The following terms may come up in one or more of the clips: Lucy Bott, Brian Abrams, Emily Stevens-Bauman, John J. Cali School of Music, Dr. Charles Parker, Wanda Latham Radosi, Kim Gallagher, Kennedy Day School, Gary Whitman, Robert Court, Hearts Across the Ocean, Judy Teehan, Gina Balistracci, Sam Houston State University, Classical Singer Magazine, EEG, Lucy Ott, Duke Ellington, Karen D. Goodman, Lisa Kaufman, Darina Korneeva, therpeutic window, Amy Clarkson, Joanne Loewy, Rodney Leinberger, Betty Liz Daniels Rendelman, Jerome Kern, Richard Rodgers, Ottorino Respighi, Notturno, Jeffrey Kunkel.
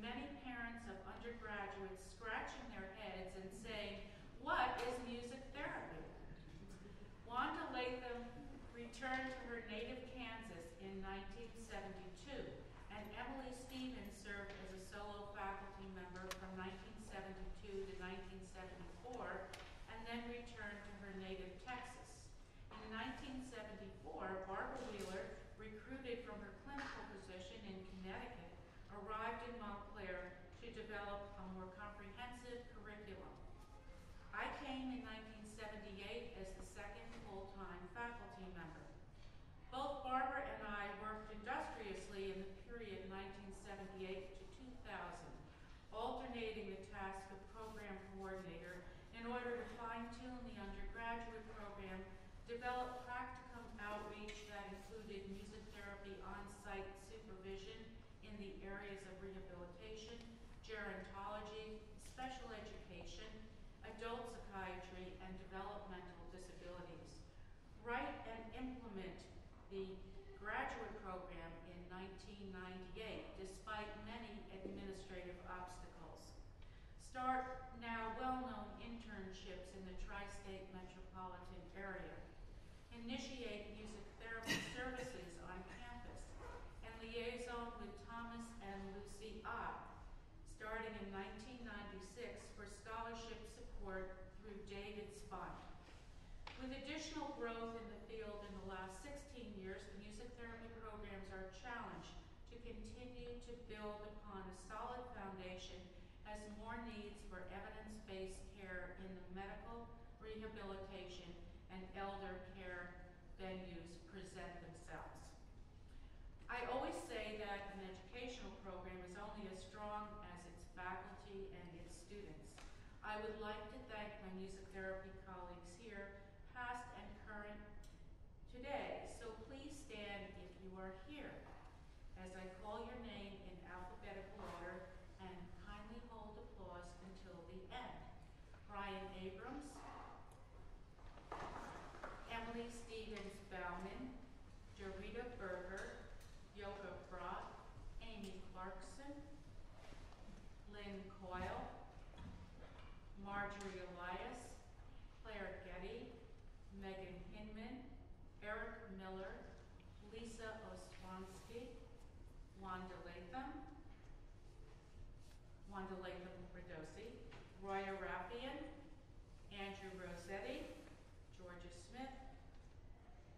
many parents of undergraduates scratching their heads and saying, what is music therapy? Wanda Latham returned to her native Kansas in 1972, and Emily Stevens served as a solo faculty member from 1972 to 1974, and then returned to her native Texas. In 1974, Barbara Wheeler, recruited from her clinical position in Connecticut, arrived in Montclair to develop a more comprehensive curriculum. I came in 1978 as the second full-time faculty member. Both Barbara and I worked industriously in the period 1978 to 2000, alternating the task of program coordinator in order to fine-tune the undergraduate program, develop practicum outreach that included music therapy on-site supervision in the areas of rehabilitation, gerontology, special education, adult psychiatry, and developmental disabilities. Write and implement the graduate program in 1998, despite many administrative obstacles. Start now well-known internships in the tri-state metropolitan area. Initiate music therapy services on campus, and liaison with Thomas and Lucy Ott, starting in 1996 for scholarship support through David's Fund. With additional growth in the field in the last 16 years, the music therapy programs are challenged to continue to build upon a solid foundation as more needs for evidence-based care in the medical, rehabilitation, and elder care venues present themselves. I always say that an educational program is only as strong as its faculty and its students. I would like to thank my music therapy colleagues here, past and current, today. So please stand if you are here, as I call your name in alphabetical order, and kindly hold applause until the end. Brian Abrams, Emily Stevens-Bauman, Dorita Berger, Yoga Brock, Amy Clarkson, Lynn Coyle, Marjorie Elias, Claire Getty, Megan Hinman, Eric Miller, Lisa Oswansky, Wanda Latham Radosi, Roya Raffian, Andrew Rossetti, Georgia Smith,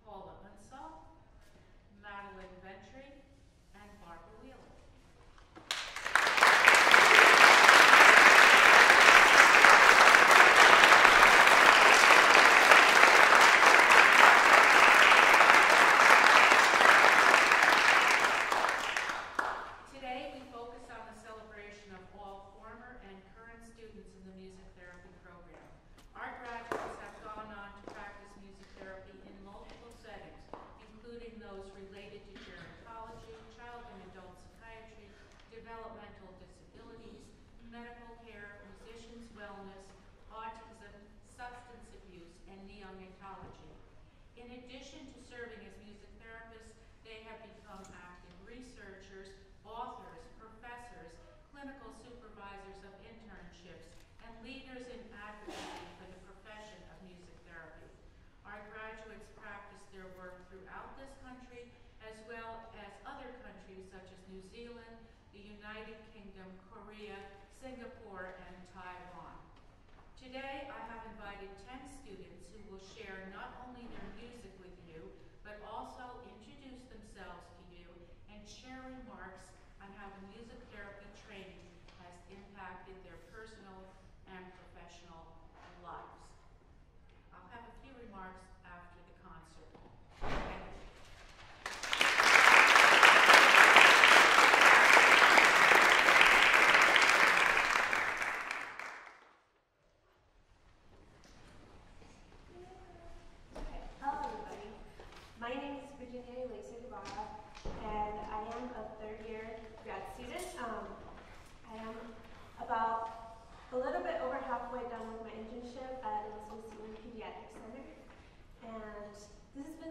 Paula Unsall, Madeline Ventry, and Barbara Wheeler. Today we focus on the celebration of all former and current students in the music therapy program. Our graduates have gone on to practice music therapy in multiple settings, including those related to gerontology, child and adult psychiatry, developmental disabilities, medical care, musicians' wellness, autism, substance abuse, and neonatology. In addition to serving as music therapists, they have become active researchers, authors, professors, clinical supervisors of internships, and leaders in advocacy for the profession of music therapy. Our graduates practice their work throughout this country, as well as other countries such as New Zealand, the United Kingdom, Korea, Singapore, and Taiwan. Today, I have invited 10 students who will share not only their music with you, but also introduce themselves to you and share remarks on how the music therapy training has impacted their personal and professional lives. I'll have a few remarks after the concert. Thank you.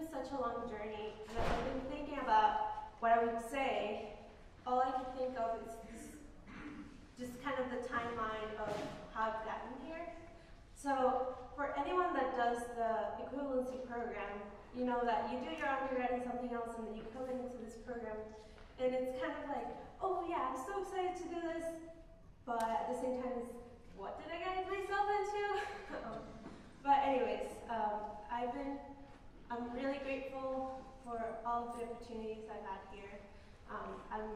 Such a long journey, and as I've been thinking about what I would say, all I could think of is this just kind of the timeline of how I've gotten here. So for anyone that does the equivalency program, you know that you do your undergrad and something else, and then you come into this program, and it's kind of like, oh yeah, I'm so excited to do this, but at the same time, it's, what did I get myself into? But anyways, I'm really grateful for all of the opportunities I've had here. I'm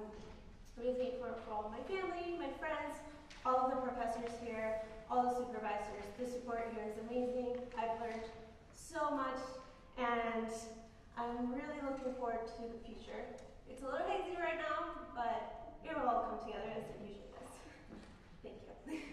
really grateful for all my family, my friends, all of the professors here, all the supervisors. The support here is amazing. I've learned so much, and I'm really looking forward to the future. It's a little hazy right now, but it will all come together as it usually does. Thank you.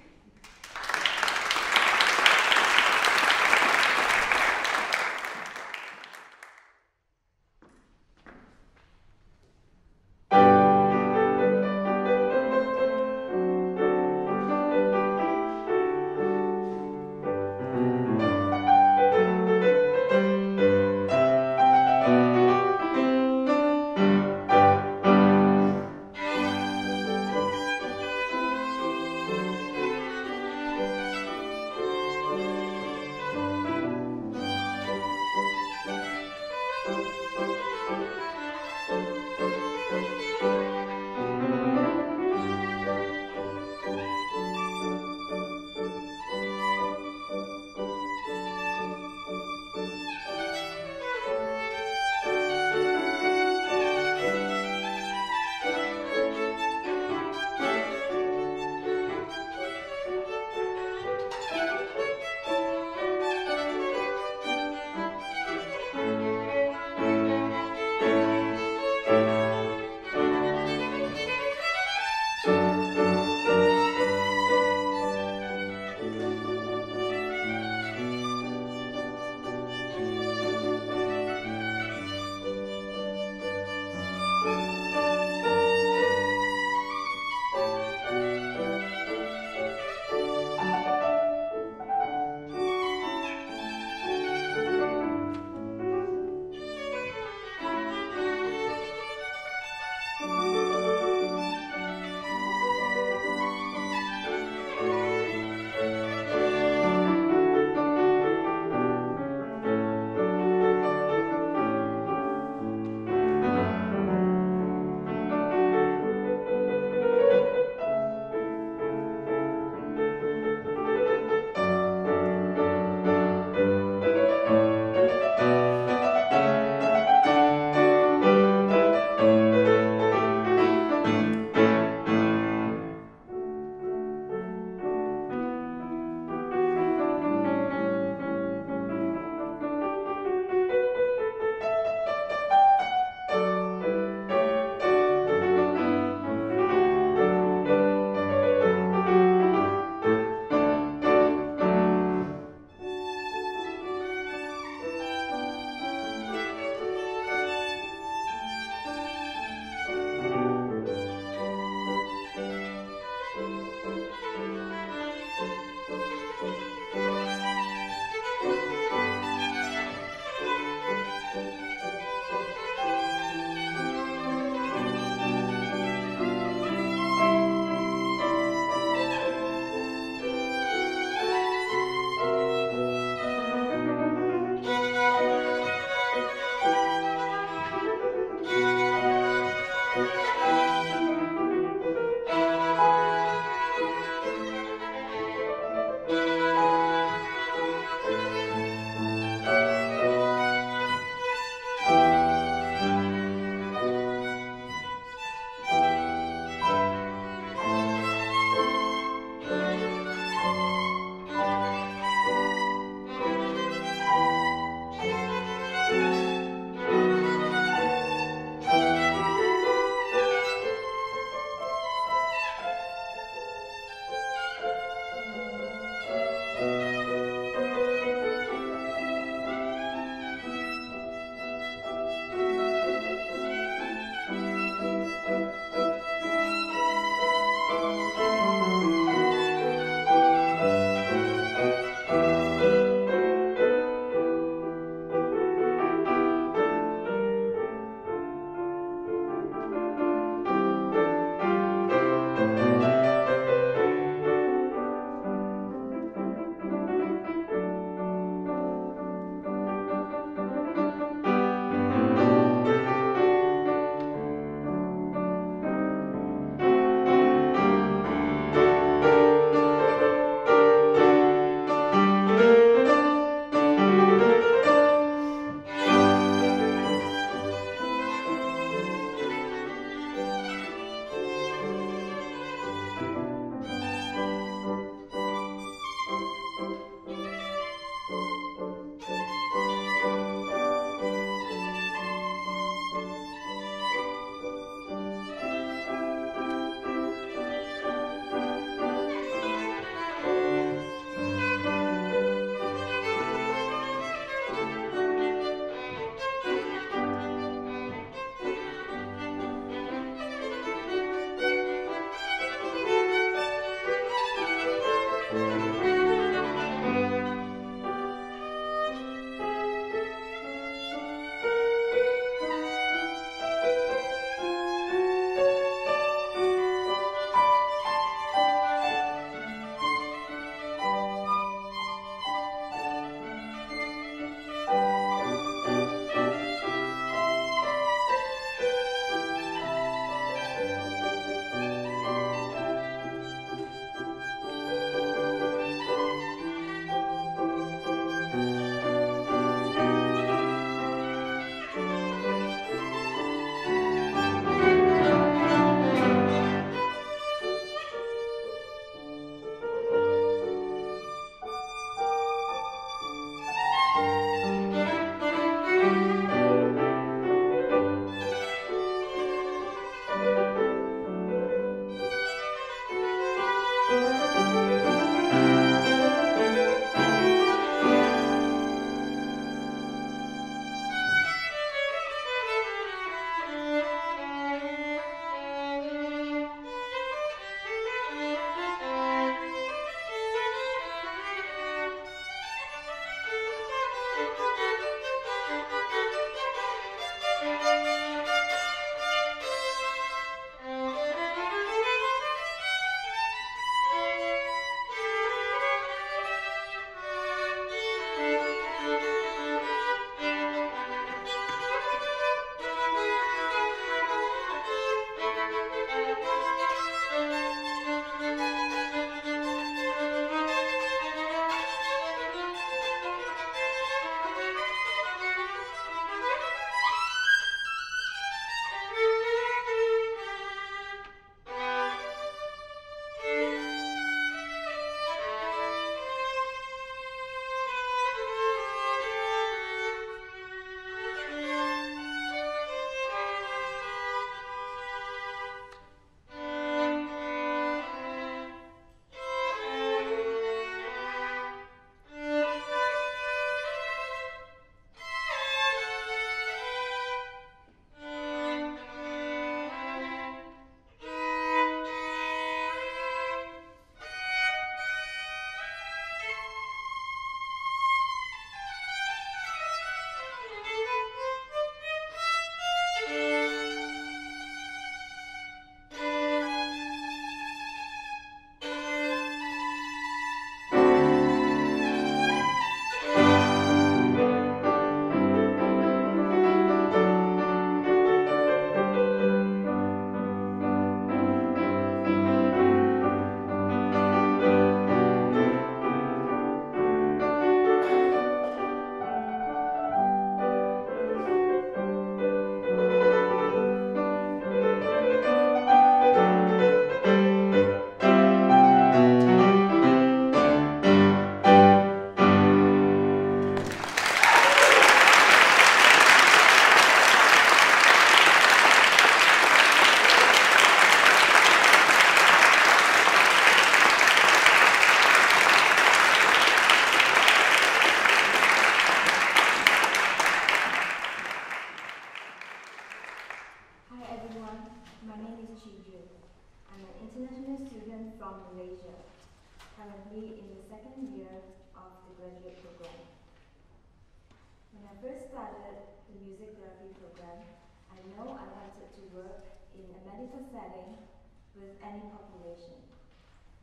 the music therapy program, I know I wanted to work in a medical setting with any population.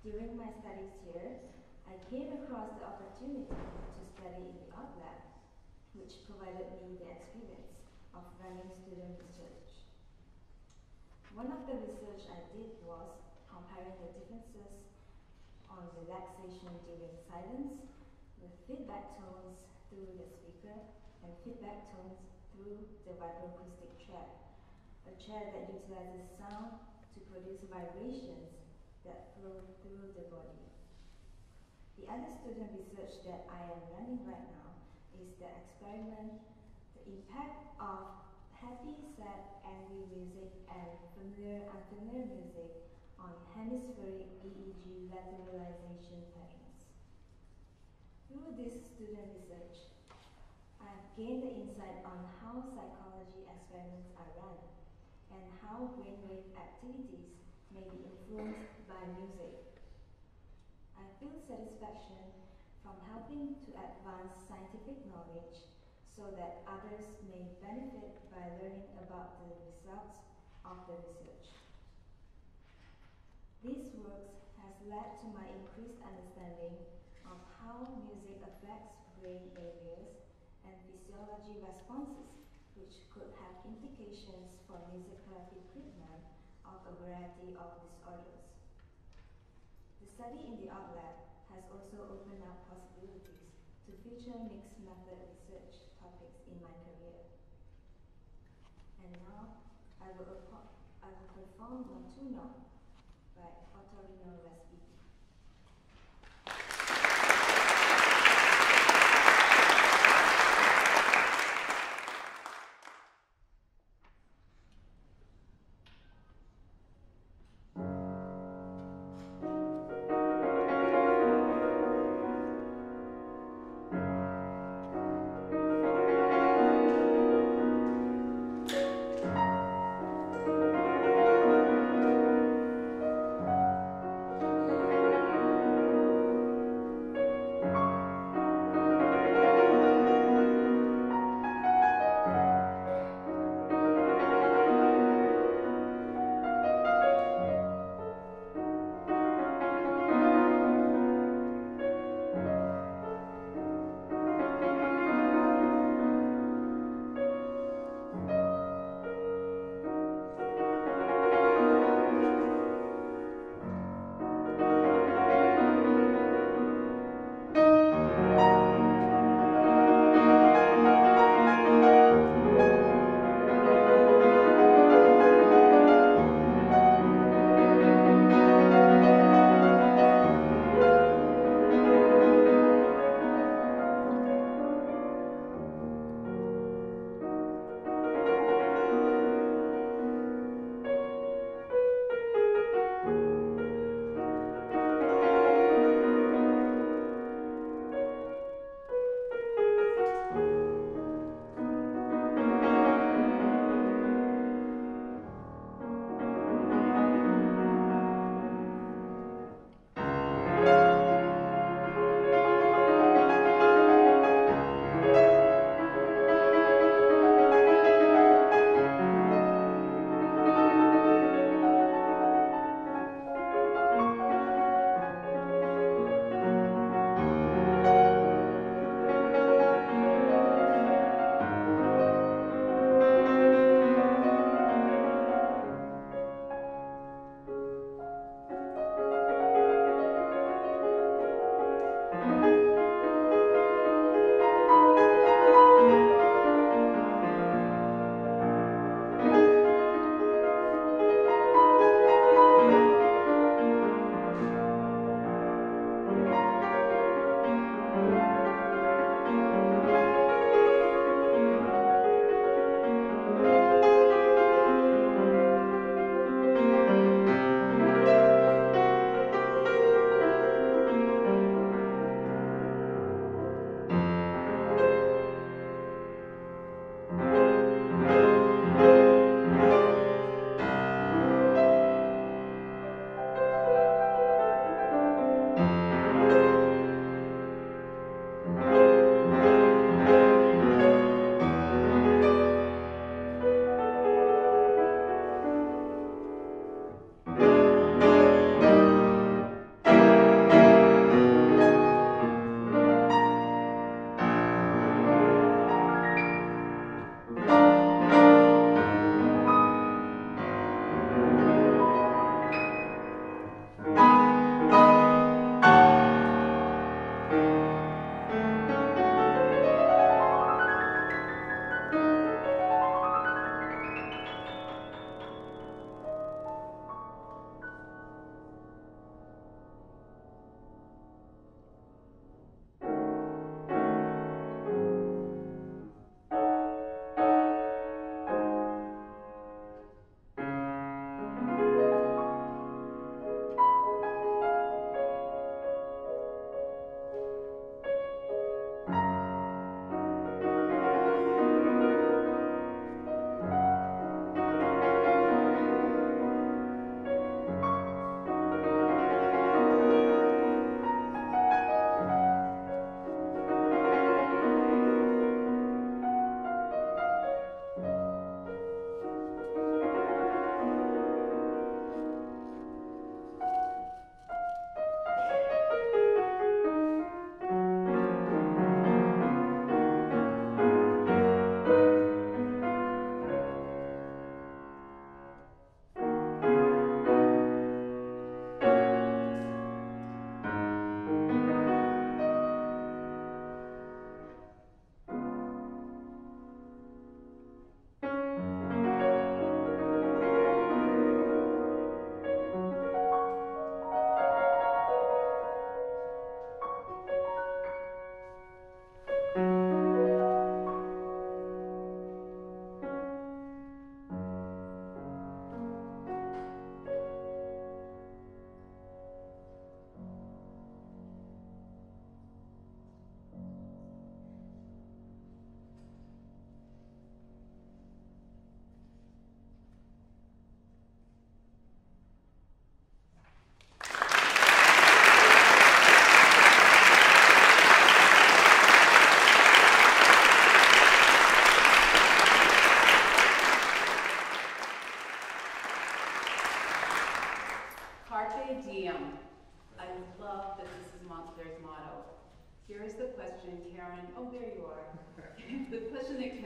During my studies here, I came across the opportunity to study in the art lab, which provided me the experience of running student research. One of the research I did was comparing the differences on relaxation during silence with feedback tones through the speaker and feedback tones through the vibroacoustic chair, a chair that utilizes sound to produce vibrations that flow through the body. The other student research that I am running right now is the experiment, the impact of happy, sad, angry music and familiar, unfamiliar music on hemispheric EEG lateralization patterns. Through this student research, I have gained the insight on how psychology experiments are run and how brainwave activities may be influenced by music. I feel satisfaction from helping to advance scientific knowledge so that others may benefit by learning about the results of the research. These works has led to my increased understanding of how music affects brain areas and physiology responses, which could have implications for music therapy treatment of a variety of disorders. The study in the art lab has also opened up possibilities to future mixed method research topics in my career. And now I will perform Notturno by Ottorino Respighi.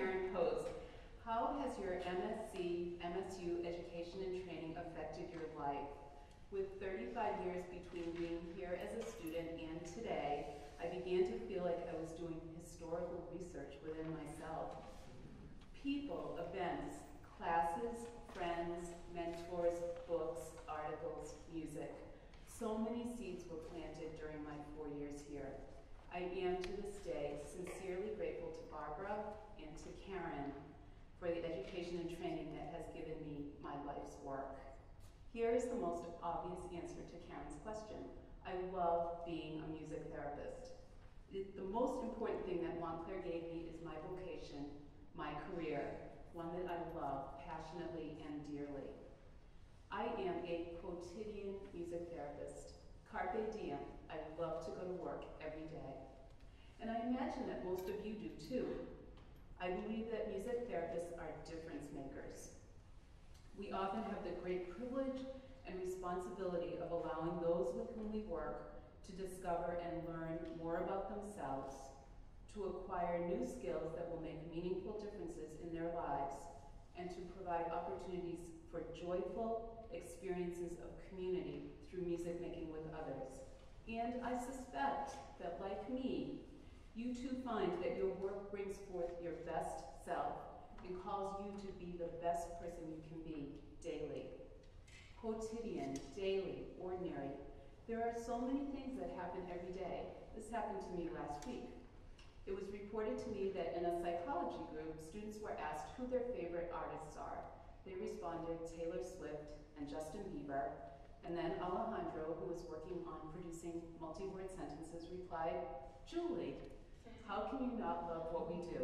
Karen posed. How has your MSc, MSU education and training affected your life? With 35 years between being here as a student and today, I began to feel like I was doing historical research within myself. People, events, classes, friends, mentors, books, articles, music. So many seeds were planted during my 4 years here. I am to this day sincerely grateful to Barbara and to Karen for the education and training that has given me my life's work. Here is the most obvious answer to Karen's question. I love being a music therapist. The most important thing that Montclair gave me is my vocation, my career, one that I love passionately and dearly. I am a quotidian music therapist. Carpe diem, I love to go to work every day. And I imagine that most of you do too. I believe that music therapists are difference makers. We often have the great privilege and responsibility of allowing those with whom we work to discover and learn more about themselves, to acquire new skills that will make meaningful differences in their lives, and to provide opportunities for joyful experiences of community through music making with others. And I suspect that, like me, you too find that your work brings forth your best self and calls you to be the best person you can be daily. Quotidian, daily, ordinary. There are so many things that happen every day. This happened to me last week. It was reported to me that in a psychology group, students were asked who their favorite artists are. They responded Taylor Swift and Justin Bieber, and then Alejandro, who was working on producing multi-word sentences, replied, Julie, how can you not love what we do?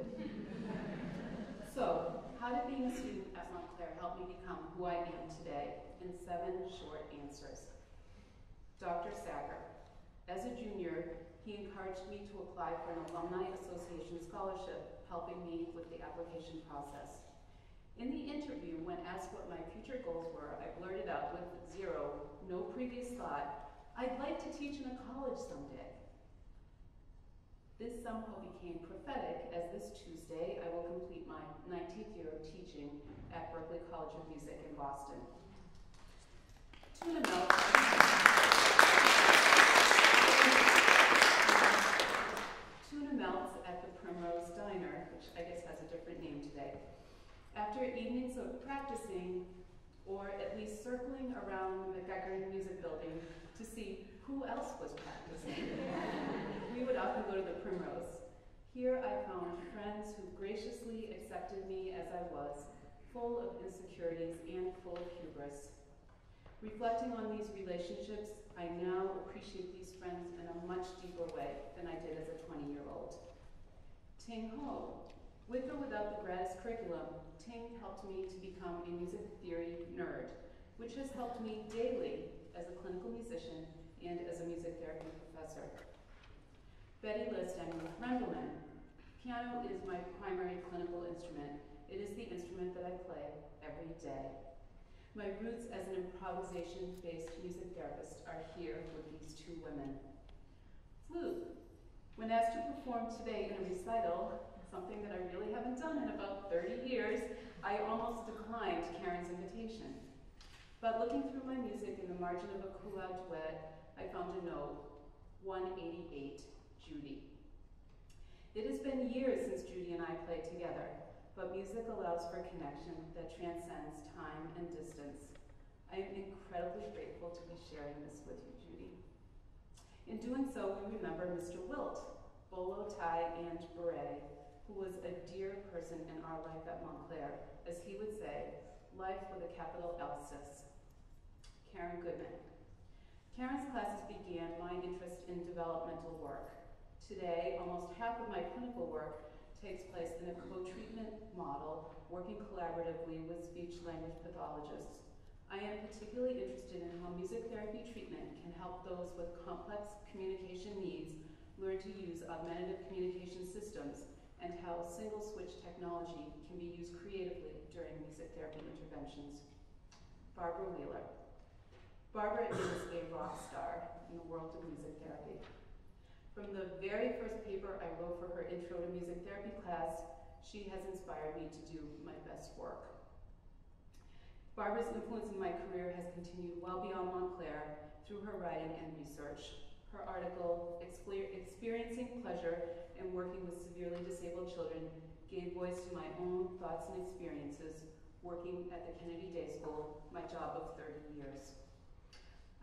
So, how did being a student at Montclair help me become who I am today? In 7 short answers. Dr. Sager, as a junior, he encouraged me to apply for an Alumni Association scholarship, helping me with the application process. In the interview, when asked what my future goals were, I blurted out with 0, no previous thought, I'd like to teach in a college someday. This somehow became prophetic, as this Tuesday I will complete my 19th year of teaching at Berklee College of Music in Boston. Tuna melt. Tuna melts at the Primrose Diner, which I guess has a different name today. After evenings of practicing, or at least circling around the McGregor Music Building to see who else was practicing, we would often go to the Primrose. Here I found friends who graciously accepted me as I was, full of insecurities and full of hubris. Reflecting on these relationships, I now appreciate these friends in a much deeper way than I did as a 20-year-old. Ting Ho. With or without the gratis curriculum, Ting helped me to become a music theory nerd, which has helped me daily as a clinical musician and as a music therapy professor. Betty Liz Daniels Rendelman. Piano is my primary clinical instrument. It is the instrument that I play every day. My roots as an improvisation-based music therapist are here with these two women. Flute. When asked to perform today in a recital, something that I really haven't done in about 30 years, I almost declined Karen's invitation. But looking through my music in the margin of a cool-out duet, I found a note, 188, Judy. It has been years since Judy and I played together, but music allows for connection that transcends time and distance. I am incredibly grateful to be sharing this with you, Judy. In doing so, we remember Mr. Wilt, bolo tie and beret, who was a dear person in our life at Montclair, as he would say, life with a capital L-sis. Karen Goodman. Karen's classes began my interest in developmental work. Today, almost half of my clinical work takes place in a co-treatment model, working collaboratively with speech-language pathologists. I am particularly interested in how music therapy treatment can help those with complex communication needs learn to use augmentative communication systems, and how single-switch technology can be used creatively during music therapy interventions. Barbara Wheeler. Barbara is a rock star in the world of music therapy. From the very first paper I wrote for her intro to music therapy class, She has inspired me to do my best work. Barbara's influence in my career has continued well beyond Montclair through her writing and research. Her article, Experiencing Pleasure in Working with Severely Disabled Children, gave voice to my own thoughts and experiences working at the Kennedy Day School, my job of 30 years.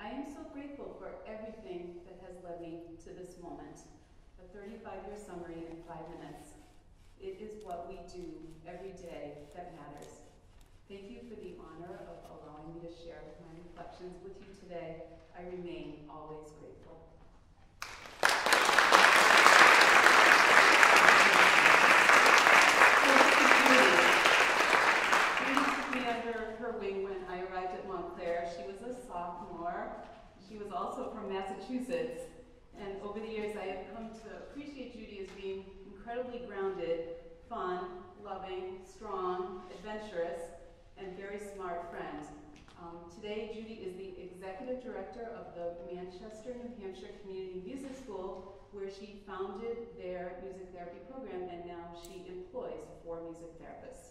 I am so grateful for everything that has led me to this moment, a 35-year summary in 5 minutes. It is what we do every day that matters. Thank you for the honor of allowing me to share my reflections with you today. I remain always grateful. When I arrived at Montclair, she was a sophomore. She was also from Massachusetts. And over the years, I have come to appreciate Judy as being incredibly grounded, fun, loving, strong, adventurous, and very smart friend. Today, Judy is the executive director of the Manchester, New Hampshire Community Music School, where she founded their music therapy program, and now she employs 4 music therapists.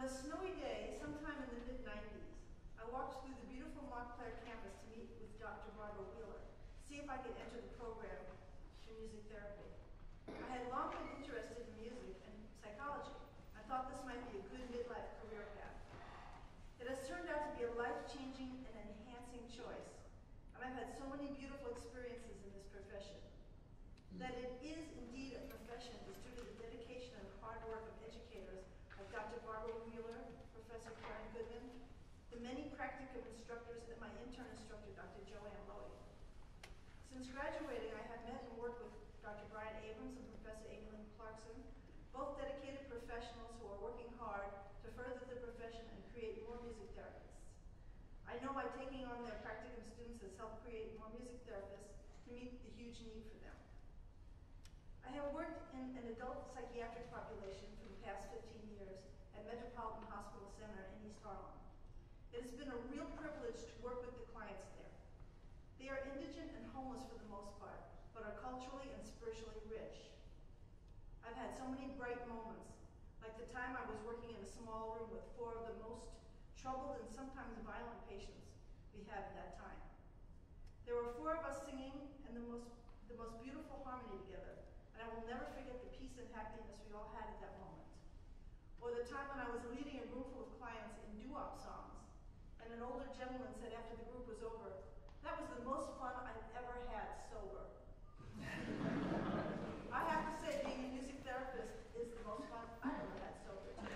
On a snowy day, sometime in the mid-90s, I walked through the beautiful Montclair campus to meet with Dr. Barbara Wheeler, see if I could enter the program for music therapy. I had long been interested in music and psychology. I thought this might be a good midlife career path. It has turned out to be a life-changing and enhancing choice, and I've had so many beautiful experiences in this profession. That it is indeed a profession is due to the dedication and hard work of educators like Dr. Barbara Wheeler, Professor Karen Goodman, the many practicum instructors, and my intern instructor, Dr. Joanne Loewy. Since graduating, I have met and worked with Dr. Brian Abrams and Professor Amy Clarkson, both dedicated professionals who are working hard to further the profession and create more music therapists. I know by taking on their practicum students has helped create more music therapists to meet the huge need for them. I have worked in an adult psychiatric population for the past 15 years at Metropolitan Hospital Center in East Harlem. It has been a real privilege to work with the clients there. They are indigent and homeless for the most part, but are culturally and spiritually rich. I've had so many bright moments, like the time I was working in a small room with four of the most troubled and sometimes violent patients we had at that time. There were four of us singing and the most beautiful harmony together, and I will never forget the peace and happiness we all had at that moment. Or the time when I was leading a room full of clients in doo-wop songs, and an older gentleman said after the group was over, "That was the most fun I've ever had sober." I have to say, being a music therapist is the most fun I've ever had sober. The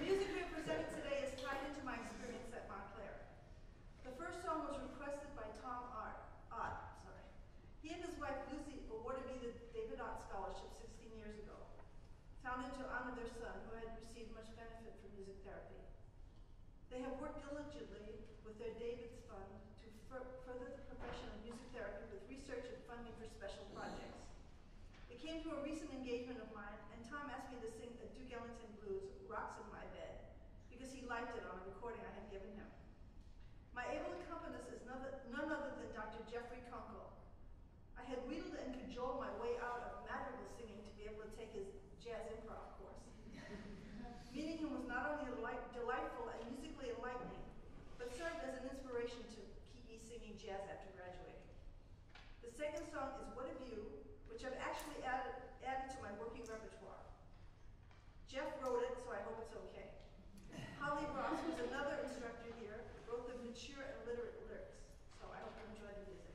music we presented today is tied into my experience at Montclair. The first song was requested by Tom Ott. He and his wife Lucy awarded me the David Ott Scholarship 16 years ago, founded to honor their son, who had received much benefit from music therapy. They have worked diligently with their David's Fund to further the profession of music therapy with research and funding for special projects. It came to a recent engagement of mine, and Tom asked me to sing the Duke Ellington blues, "Rocks in My Bed," because he liked it on a recording I had given him. My able accompanist is none other than Dr. Jeffrey Kunkel. I had wheedled and cajoled my way out of madrigal singing to be able to take his jazz improv course. Meeting him was not only delightful and musically enlightening, but served as an inspiration to keep me singing jazz after graduating. The second song is "What a View," which I've actually added to my working repertoire. Jeff wrote it, so I hope it's okay. Holli Ross, who's another instructor here, wrote the mature and literate lyrics, so I hope you enjoy the music.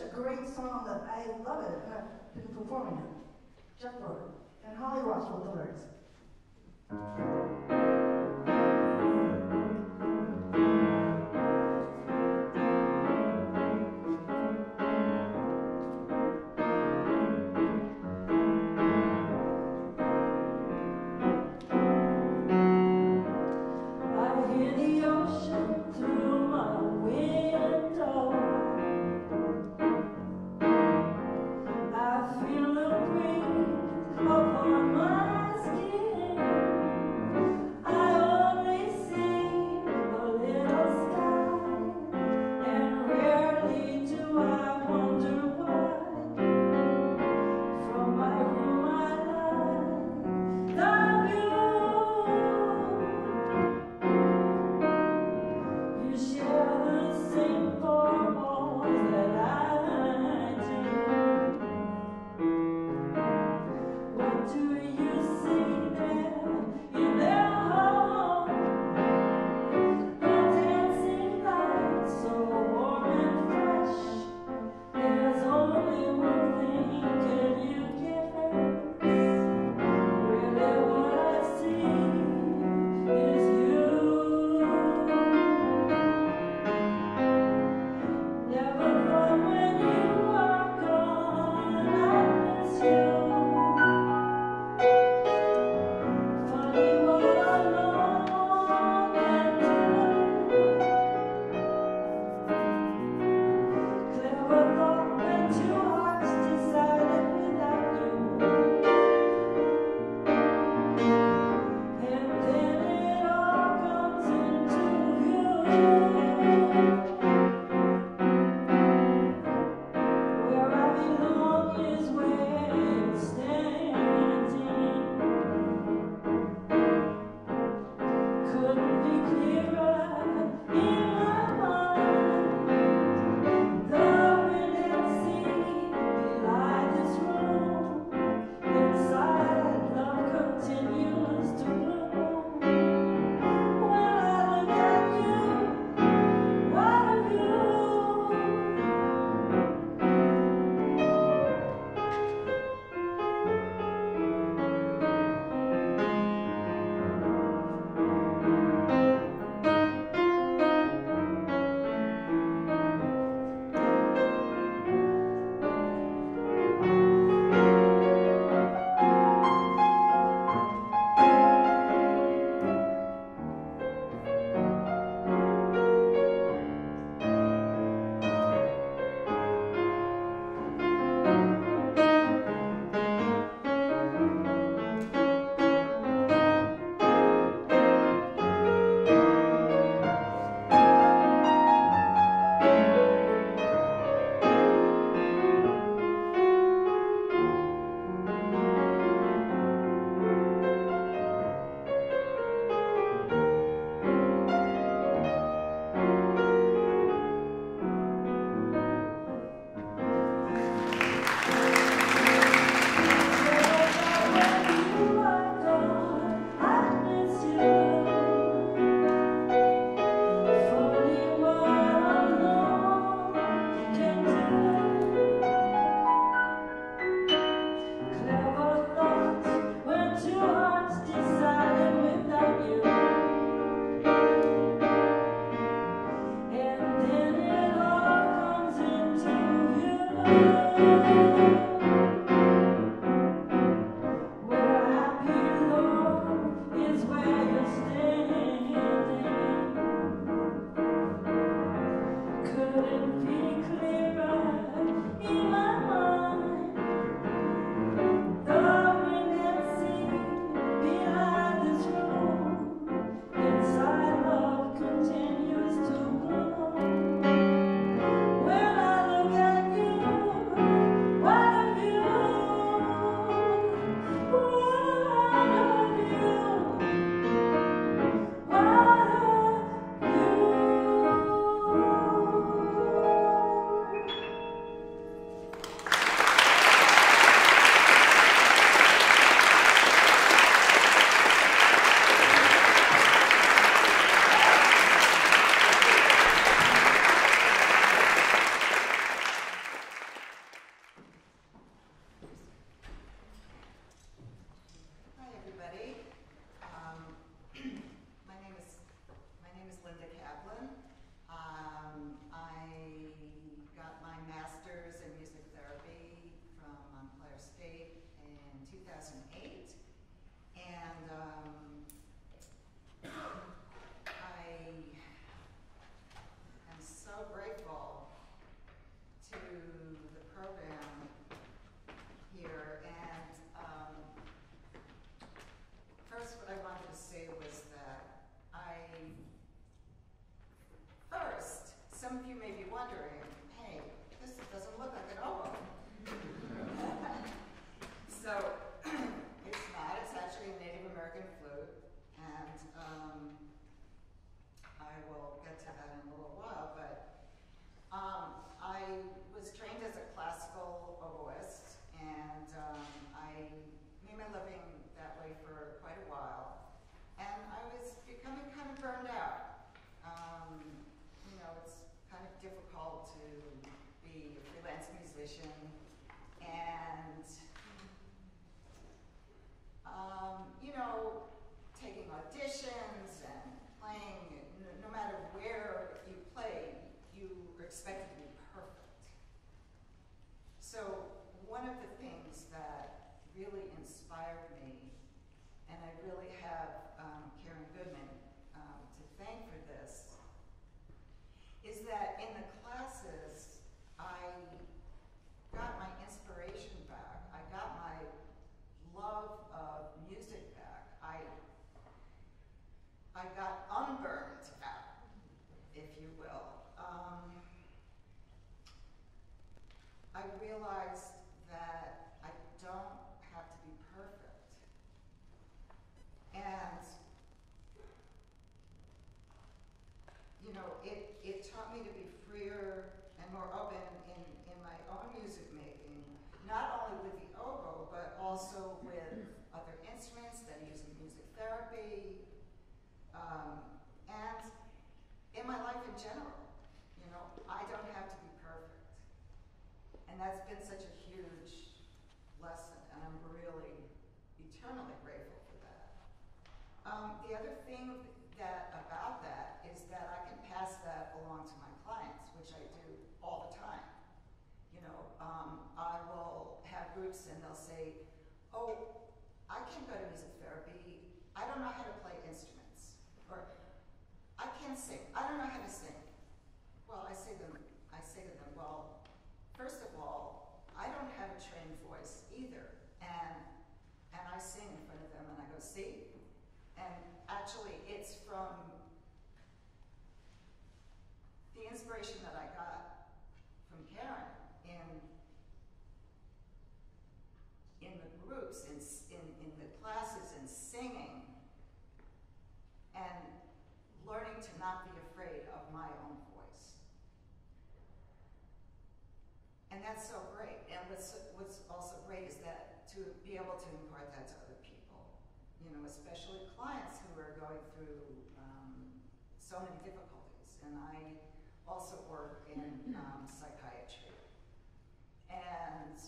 such a great song that I love it. I've been performing it. Jeff wrote it, and Holli Ross wrote the lyrics. and I am so grateful to the program here. And first, what I wanted to say was that some of you may be wondering, hey, this doesn't look like an oboe. So it's not, it's actually a Native American flute, and I will get to that in a little while, but I was trained as a classical oboist, and I made my living that way for quite a while, and I was becoming kind of burned out. You know, it's kind of difficult to be a freelance musician, and you know, taking auditions and playing, no matter where you play, you are expected to be perfect. So one of the things that really inspired me, and I really have Karen Goodman to thank for this, is that in the classes, I got my inspiration back. I got my love of music back. I got unburned out, if you will. I realized that I don't have to be perfect. And you know, it taught me to be freer and more open in my own music making, not only with the oboe, but also with other instruments that I use in music therapy, and in my life in general. You know, I don't have to be perfect. And that's been such a huge lesson, and I'm really eternally grateful for that. The other thing about that is that I can pass that along to my clients, which I do all the time. You know, I will have groups and they'll say, oh, I can't go to music therapy, I don't know how to play instruments, or I can't sing, I don't know how to sing. Well, I say to them, well, first of all, I don't have a trained voice either, and I sing in front of them and I go, see? And actually, it's from the inspiration that I got from Karen in the groups, in the classes, in singing, and learning to not be afraid of my own voice. And that's so great. And what's also great is that to be able to impart that to other people. You know, especially clients who are going through so many difficulties. And I also work in psychiatry. And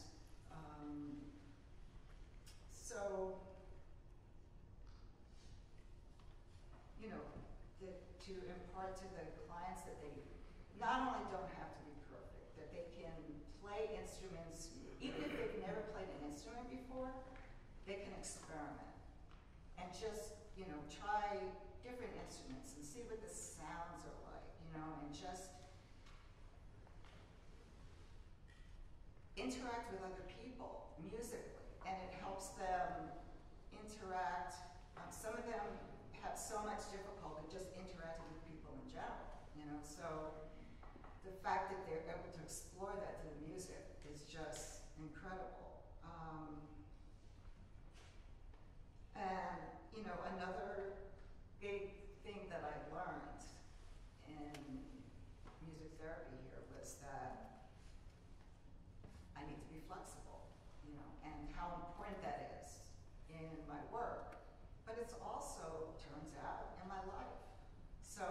so, you know, to impart to the clients that they not only don't have to be perfect, that they can play instruments, even if they've never played an instrument before, they can experiment. And just, you know, try different instruments and see what the sounds are like, you know, and just interact with other people musically. And it helps them interact. Some of them have so much difficulty just interacting with people in general, you know. So the fact that they're able to explore that through the music is just incredible. And, you know, another big thing that I learned in music therapy here was that I need to be flexible, you know, and how important that is in my work. But it's also, turns out, in my life. So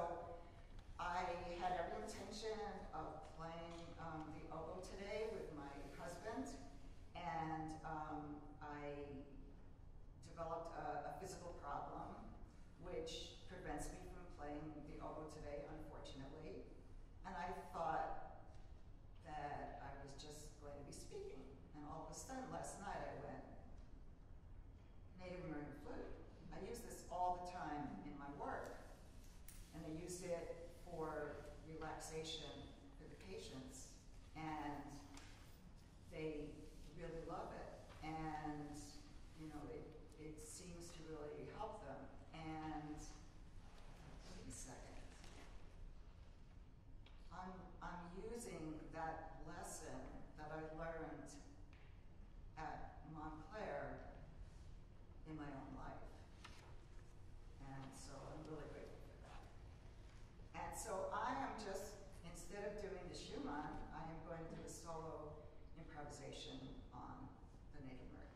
I had every intention of playing the oboe today with my husband, and I developed a physical problem which prevents me from playing the oboe today, unfortunately. And I thought that I was just going to be speaking. And all of a sudden, last night, I went, Native American flute. I I use this all the time in my work, and I used it for relaxation for the patients, and they really love it, and you know, it seems to really help them. And wait a second, I'm using that lesson that I learned at Montclair in my own life. And so I'm really grateful for that. And so I am just, instead of doing the Schumann, I am going to do a solo improvisation on the Native American.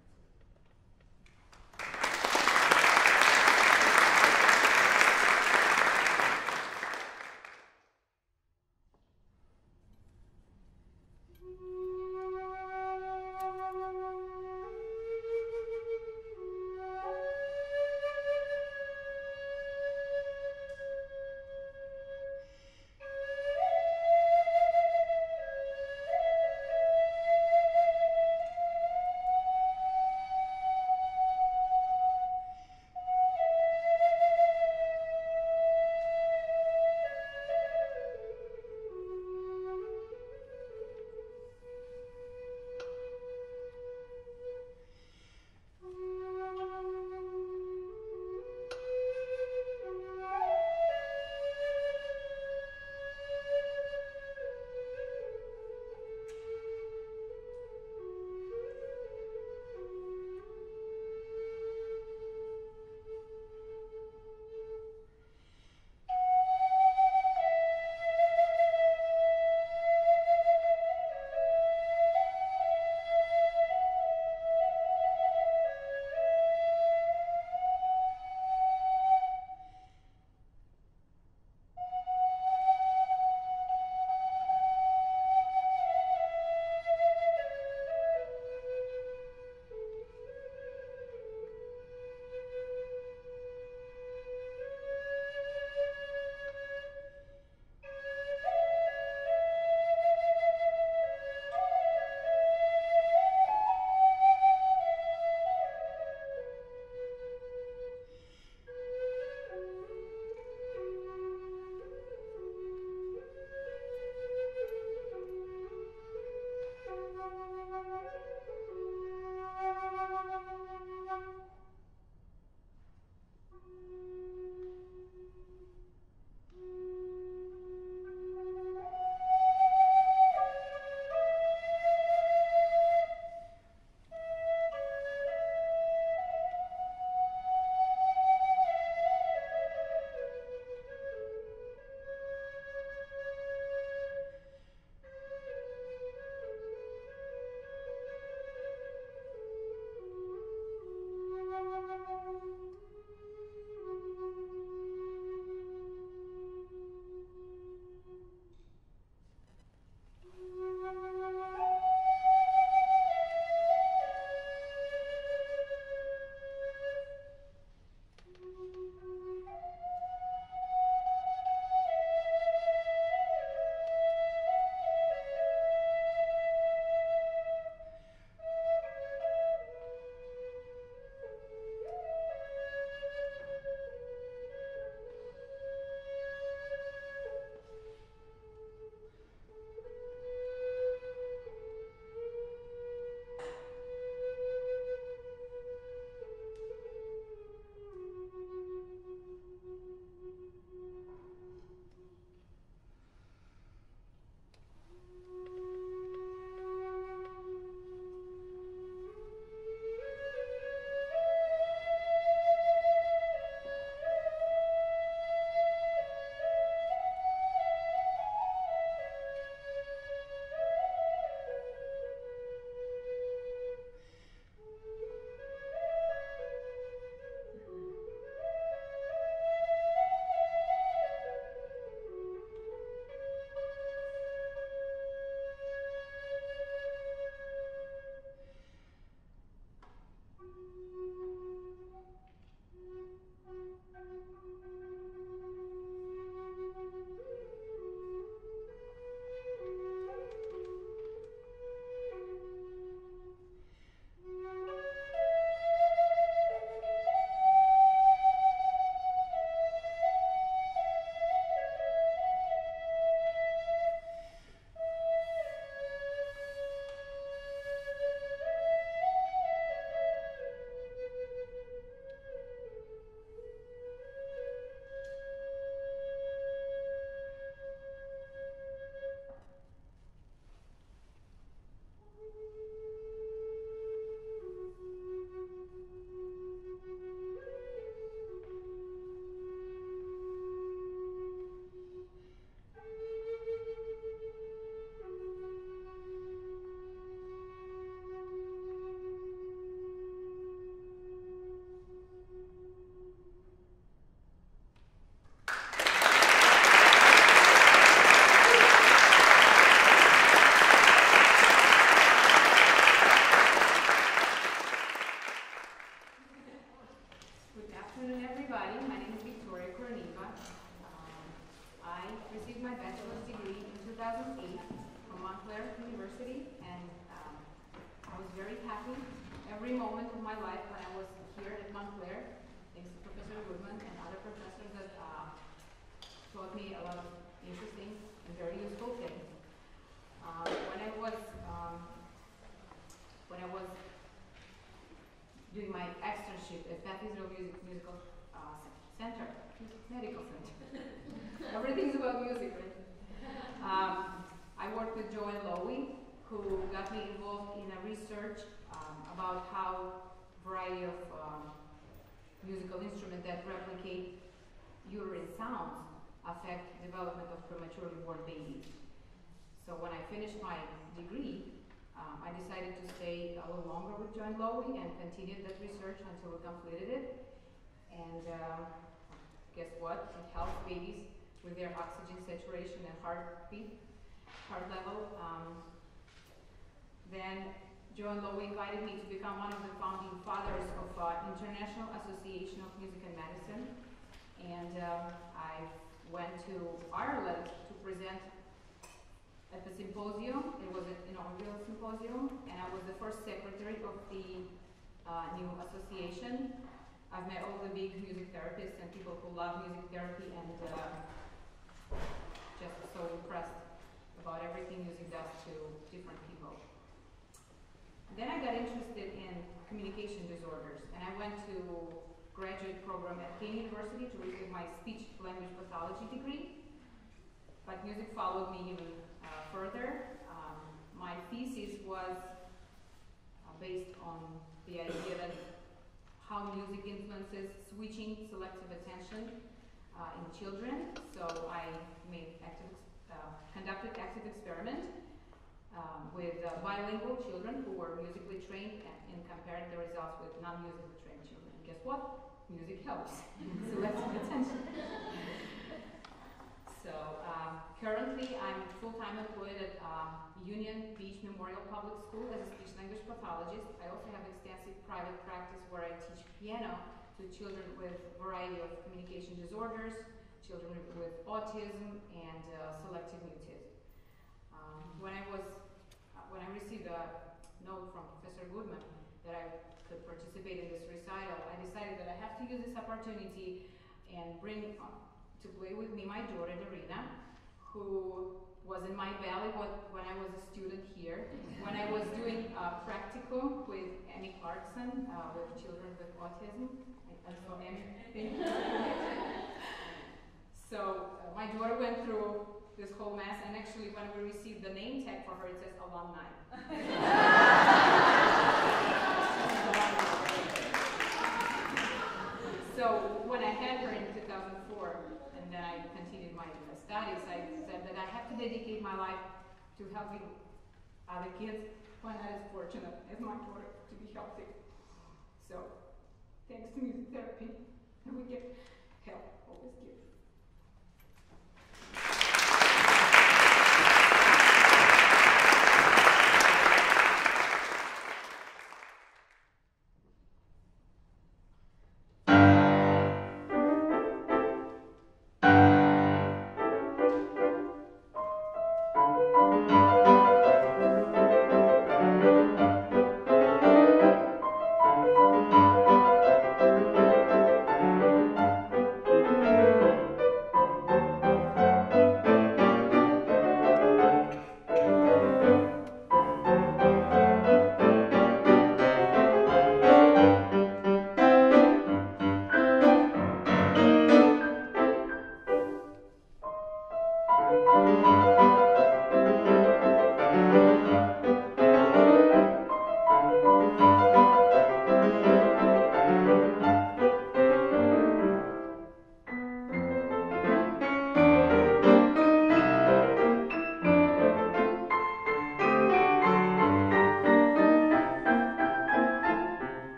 master's degree in 2008 from Montclair University, and I was very happy every moment of my life when I was here at Montclair. Thanks to Professor Goodman and other professors that taught me a lot of interesting and very useful things. When I was doing my externship at Beth Israel Musical Center, Medical Center. Everything's about music, right? I worked with Joanne Loewy, who got me involved in a research about how variety of musical instruments that replicate uterine sounds affect development of prematurely born babies. So when I finished my degree, I decided to stay a little longer with Joanne Loewy and continued that research until we completed it. And guess what? It helps babies with their oxygen saturation and heartbeat, heart level. Then Joanne Loewy invited me to become one of the founding fathers of International Association of Music and Medicine. And I went to Ireland to present at the symposium. It was an inaugural symposium, and I was the first secretary of the new association. I've met all the big music therapists and people who love music therapy, and just so impressed about everything music does to different people. Then I got interested in communication disorders, and I went to graduate program at King University to receive my speech language pathology degree. But music followed me even further. My thesis was based on the idea that how music influences switching selective attention in children. So I conducted active experiment with bilingual children who were musically trained and compared the results with non-musically trained children. And guess what? Music helps selective attention. So currently, I'm full-time employed at Union Beach Memorial Public School as a speech-language pathologist. I also have extensive private practice where I teach piano to children with a variety of communication disorders, children with autism, and selective mutism. When I received a note from Professor Goodman that I could participate in this recital, I decided that I have to use this opportunity and bring to play with me my daughter, Darina, who was in my belly when I was a student here, when I was doing a practicum with Amy Clarkson, with children with autism. So my daughter went through this whole mess, and actually when we received the name tag for her, it says alumni. So when I had her in 2004, and then I continued my studies, I said that I have to dedicate my life to helping other kids when I was fortunate as my daughter to be healthy. So thanks to music therapy, we get help, always give.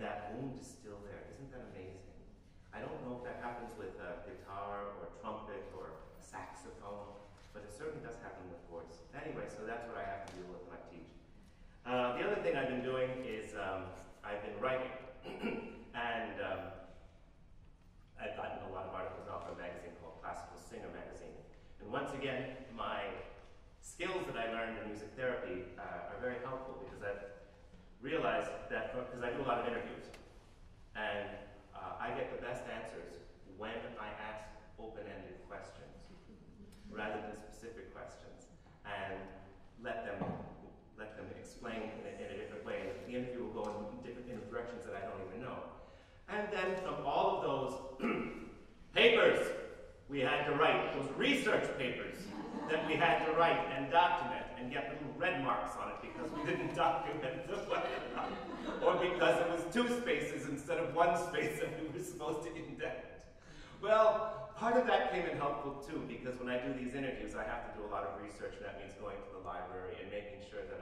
That wound is still there. Isn't that amazing? I don't know if that happens with a guitar or a trumpet or a saxophone, but it certainly does happen with voice. Anyway, so that's what I have to deal with when I teach. The other thing I've been doing is I've been writing, and I've gotten a lot of articles off a magazine called Classical Singer Magazine. And once again, my skills that I learned in music therapy are very helpful, because I've realized that, because I do a lot of interviews, and I get the best answers when I ask open-ended questions rather than specific questions, and let them explain in a different way. The interview will go in directions that I don't even know. And then from all of those papers we had to write, those research papers that we had to write and document and get little red marks on it because we didn't document them well enough, or because it was 2 spaces instead of 1 space that we were supposed to indent. Well, part of that came in helpful too, because when I do these interviews, I have to do a lot of research, and that means going to the library and making sure that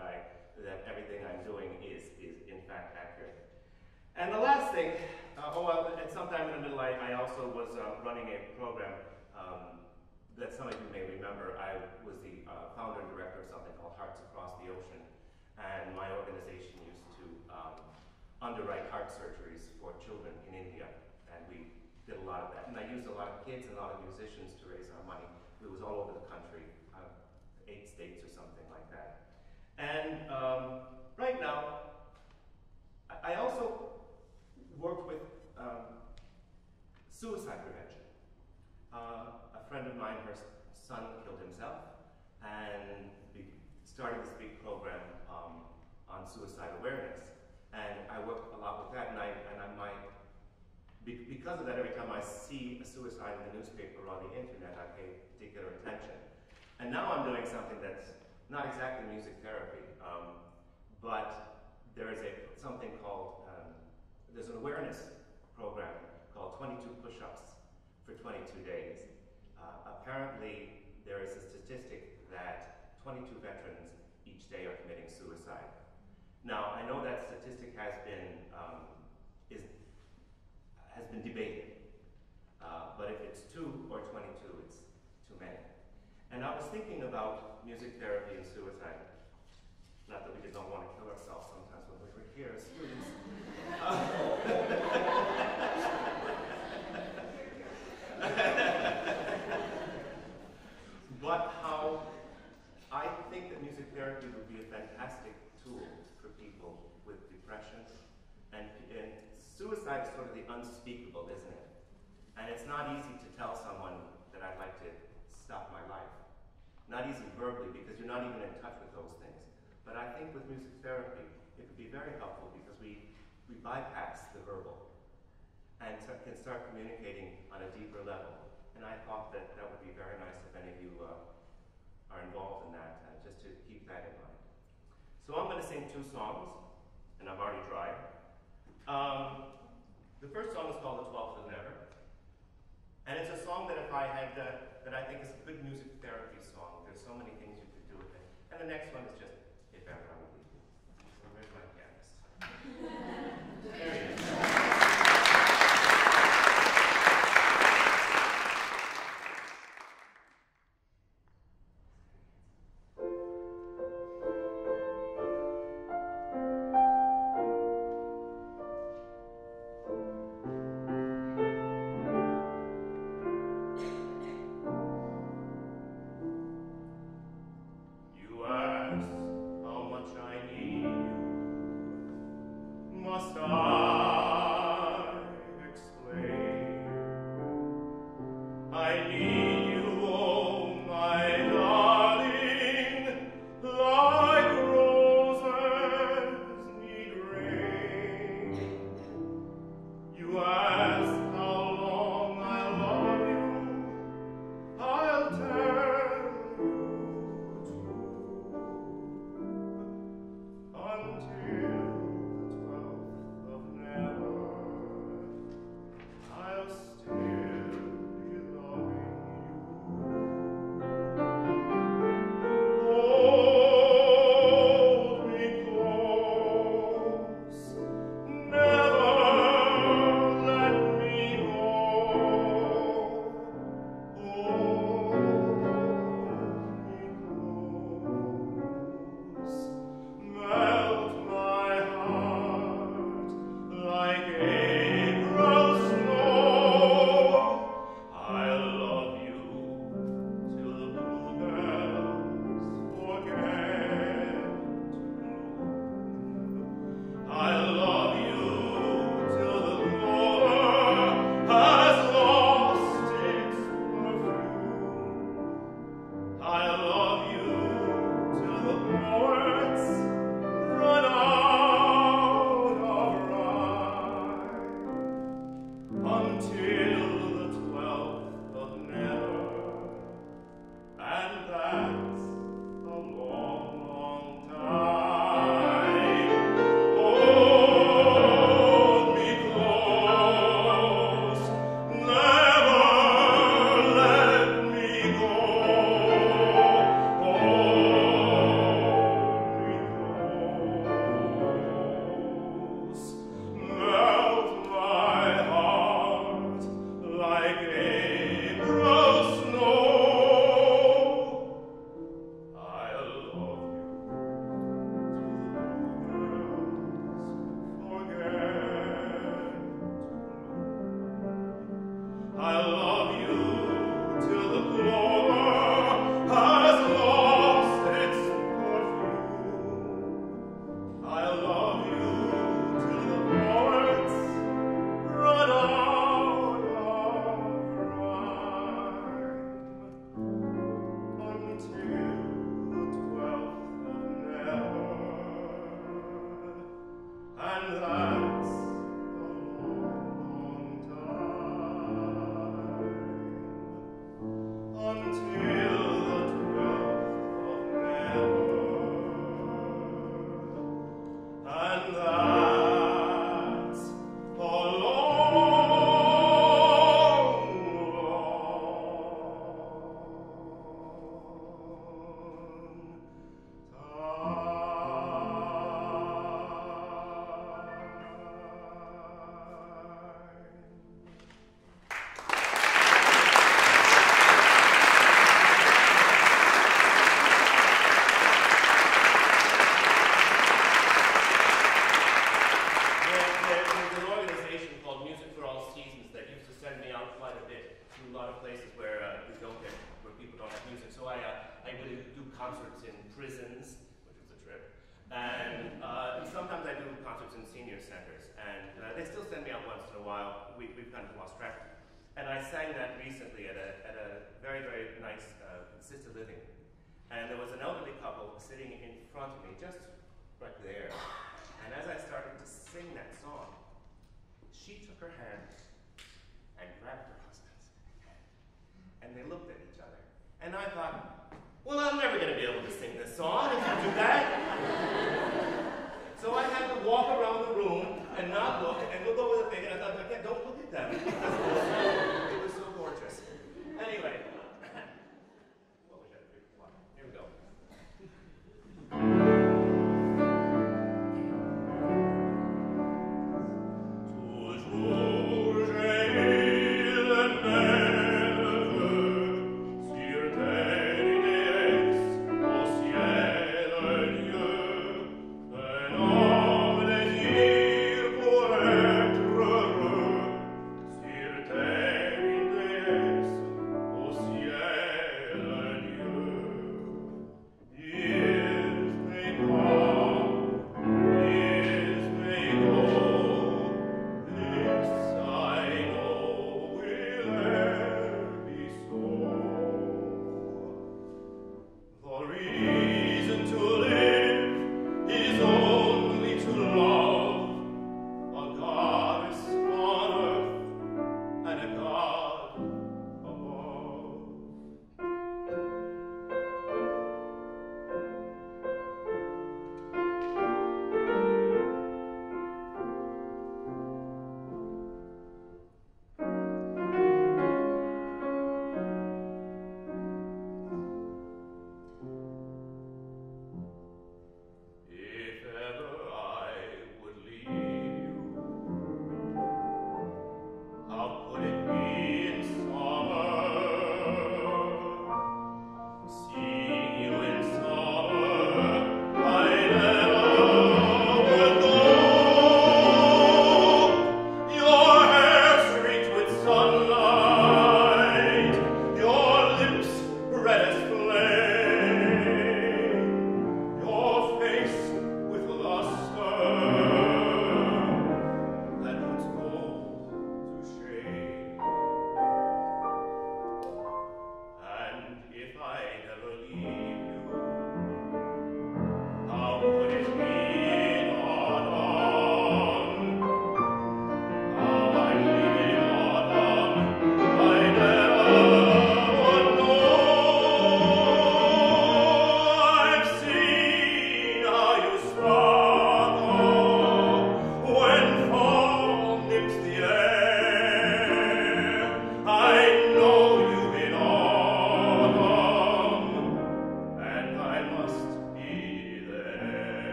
everything I'm doing is in fact accurate. And the last thing, at some time in the middle, I also was running a program that some of you may remember. I was the founder and director of something called Hearts Across the Ocean, and my organization used to underwrite heart surgeries for children in India, and we did a lot of that. And I used a lot of kids and a lot of musicians to raise our money. It was all over the country, 8 states or something like that. And right now, I also worked with suicide prevention. A friend of mine, her son killed himself, and we started this big program on suicide awareness. And I worked a lot with that, because of that, every time I see a suicide in the newspaper or on the internet, I pay particular attention. And now I'm doing something that's not exactly music therapy, but there is something called, there's an awareness program called 22 push-ups for 22 days. Apparently, there is a statistic that 22 veterans each day are committing suicide. Now, I know that statistic has been debated, but if it's 2 or 22, it's too many. And I was thinking about music therapy and suicide. Not that we did not want to kill ourselves sometimes when we were here as students. But how I think that music therapy would be a fantastic tool for people with depression. And suicide is sort of the unspeakable, isn't it? And it's not easy to tell someone that I'd like to stop my life. Not easy verbally, because you're not even in touch with those things. But I think with music therapy, it could be very helpful, because we bypass the verbal and can start communicating on a deeper level. And I thought that that would be very nice if any of you are involved in that, just to keep that in mind. So I'm going to sing 2 songs, and I've already tried. The first song is called The 12th of Never, and it's a song that that I think is a good music therapy song. There's so many things you could do with it. And the next one is just If Ever I Would Leave You. So where's my pianist? There he is. I'll still be loving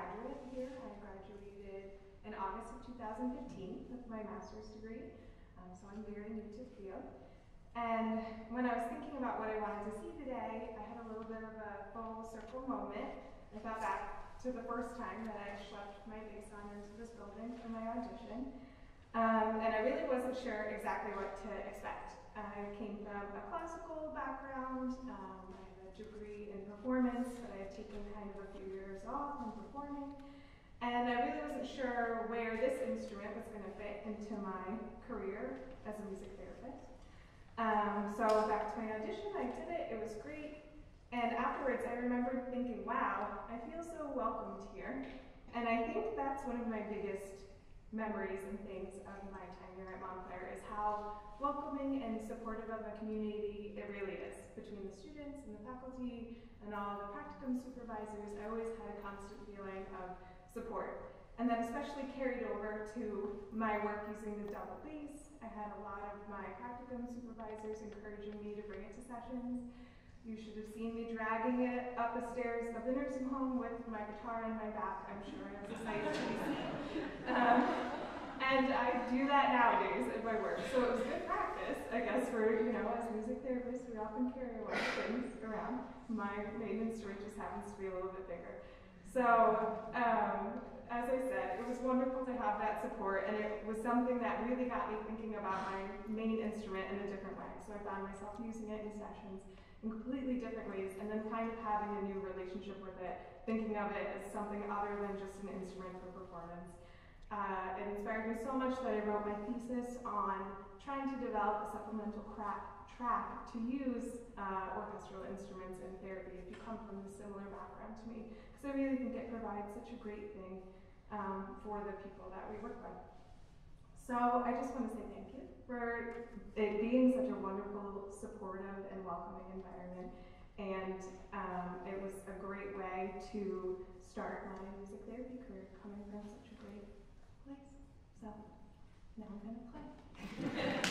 graduate here. I graduated in August of 2015 with my master's degree, so I'm very new to the field. And when I was thinking about what I wanted to see today, I had a little bit of a full circle moment. I thought back to the first time that I schlepped my baton into this building for my audition, and I really wasn't sure exactly what to expect. I came from a classical background. I have a degree in performance, but I've taken kind of a few years off from performing, and I really wasn't sure where this instrument was going to fit into my career as a music therapist. So back to my audition, I did it, it was great, and afterwards I remembered thinking, wow, I feel so welcomed here, and I think that's one of my biggest memories and things of my time here at Montclair is how welcoming and supportive of a community it really is, between the students and the faculty and all the practicum supervisors. I always had a constant feeling of support, and that especially carried over to my work using the double bass. I had a lot of my practicum supervisors encouraging me to bring it to sessions. You should have seen me dragging it up the stairs of the nursing home with my guitar on my back. I'm sure I was excited to be seen. And I do that nowadays in my work. So it was good practice, I guess, for, you know, as music therapists, we often carry a lot of things around. My main instrument just happens to be a little bit bigger. So, as I said, it was wonderful to have that support, and it was something that really got me thinking about my main instrument in a different way. So I found myself using it in sessions in completely different ways, and then kind of having a new relationship with it, thinking of it as something other than just an instrument for performance. It inspired me so much that I wrote my thesis on trying to develop a supplemental track to use orchestral instruments in therapy if you come from a similar background to me. So I really think it provides such a great thing for the people that we work with. So I just want to say thank you for it being such a wonderful, supportive, and welcoming environment. And it was a great way to start my music therapy career, coming from such a great place. So now I'm going to play.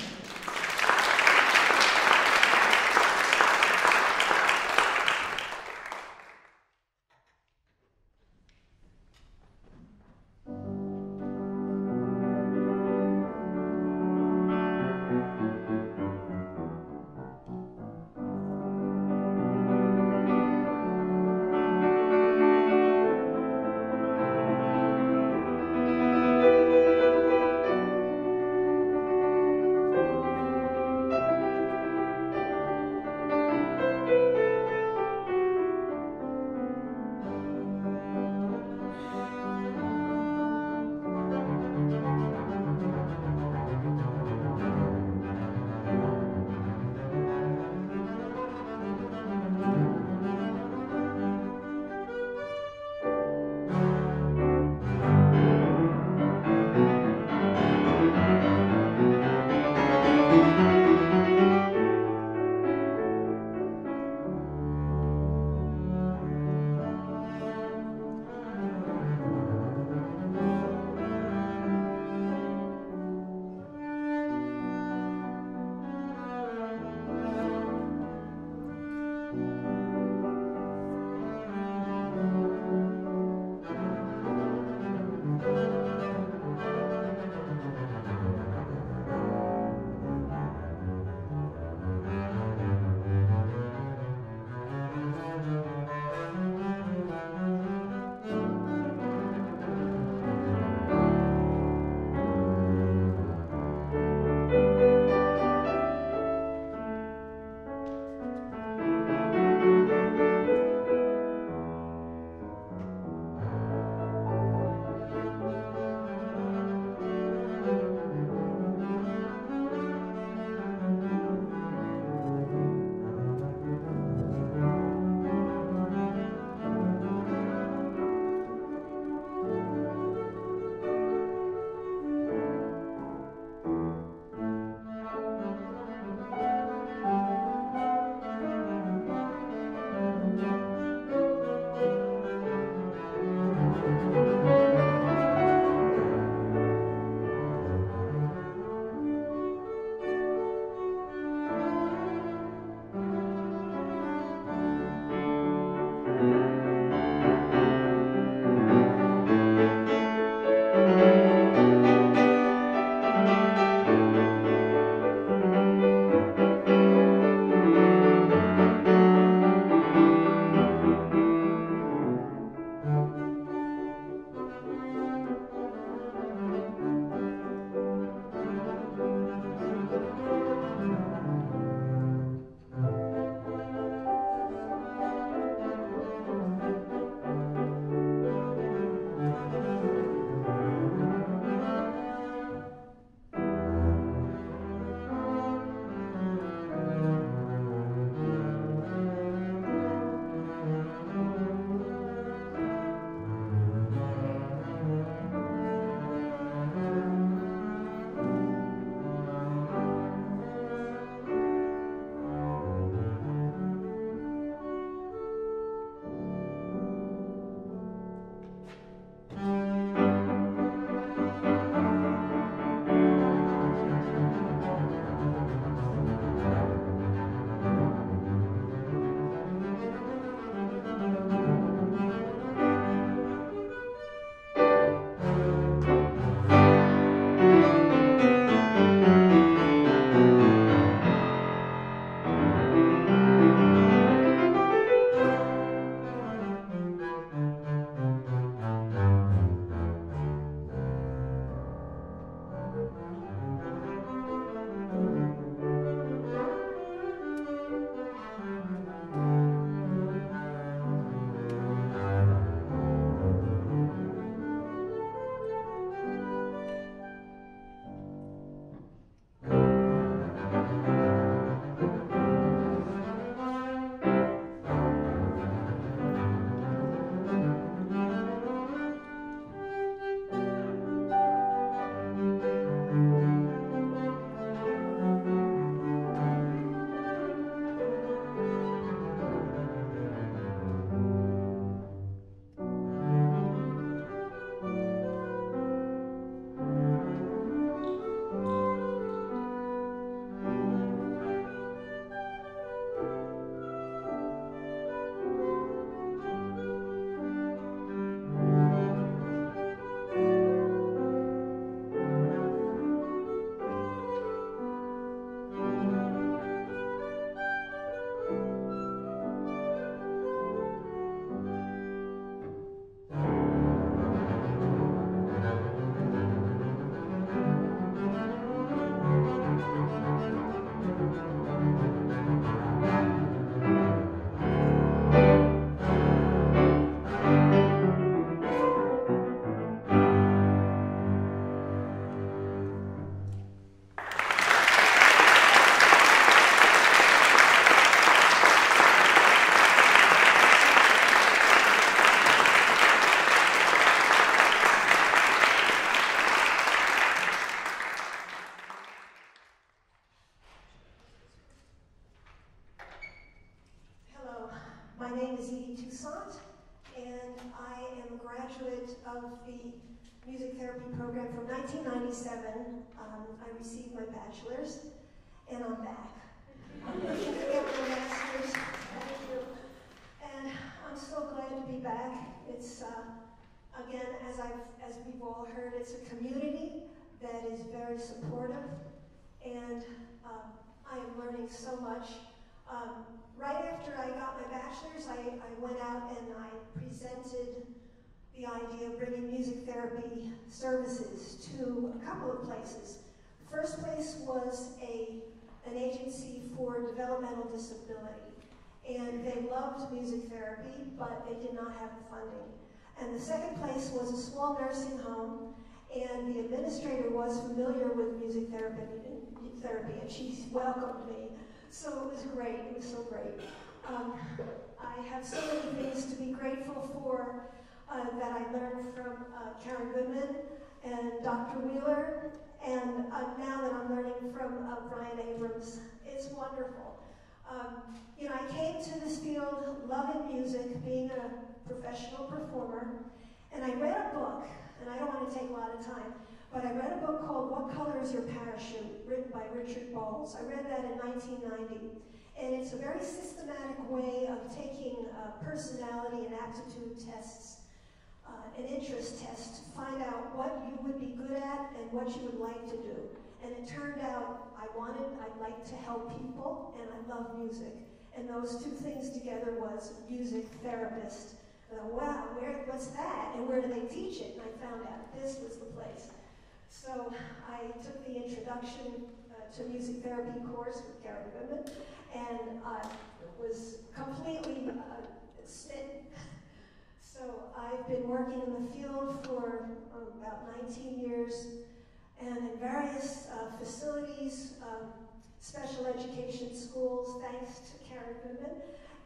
My name is Edie Toussaint, and I am a graduate of the music therapy program from 1997. I received my bachelor's, and I'm back. I'm looking to get my master's. Thank you. And I'm so glad to be back. It's, again, as we've all heard, it's a community that is very supportive, and I am learning so much. Right after I got my bachelor's, I went out and I presented the idea of bringing music therapy services to a couple of places. The first place was an agency for developmental disability, and they loved music therapy, but they did not have the funding. And the second place was a small nursing home, and the administrator was familiar with music therapy, and she welcomed me. So it was great, it was so great. I have so many things to be grateful for that I learned from Karen Goodman and Dr. Wheeler, and now that I'm learning from Brian Abrams. It's wonderful. You know, I came to this field loving music, being a professional performer, and I read a book, and I don't want to take a lot of time, but I read a book called What Color is Your Parachute, written by Richard Bolles. I read that in 1990. And it's a very systematic way of taking personality and aptitude tests, an interest test, to find out what you would be good at and what you would like to do. And it turned out I like to help people, and I love music. And those two things together was music therapist. And I thought, wow, what's that? And where do they teach it? And I found out this was the place. So I took the introduction to music therapy course with Gary Whitman, and was completely smitten. So I've been working in the field for about 19 years, and in various facilities, special education schools, thanks to Karen Goodman,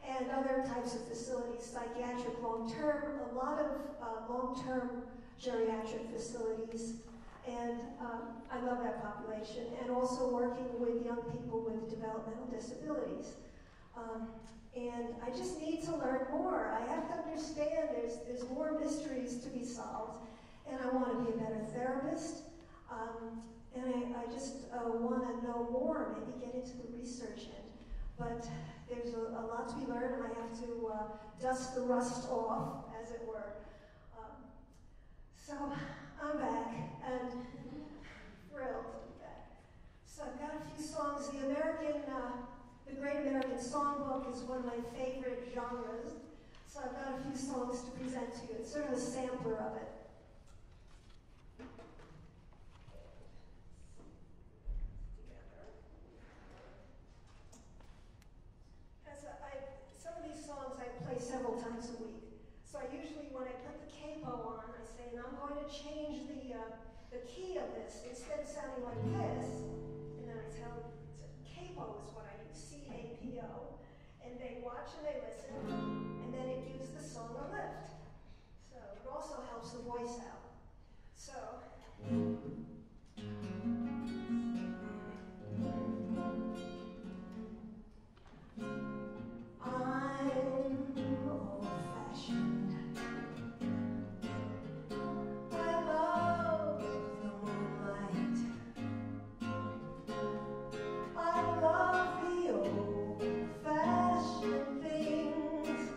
and other types of facilities, psychiatric long-term, a lot of long-term geriatric facilities. And I love that population, and also working with young people with developmental disabilities. And I just need to learn more. I have to understand there's more mysteries to be solved, and I want to be a better therapist. And I just want to know more, maybe get into the research end. But there's a lot to be learned, and I have to dust the rust off, as it were. So I'm back, and thrilled to be back. So I've got a few songs. The Great American Songbook is one of my favorite genres. So I've got a few songs to present to you. It's sort of a sampler of it. Some of these songs I play several times a week. So I usually, when I put the capo on, I say, and I'm going to change the key of this. Instead of sounding like this, and then I tell them, capo is what I use, C-A-P-O. And they watch and they listen, and then it gives the song a lift. So it also helps the voice out. So. I love the old-fashioned things.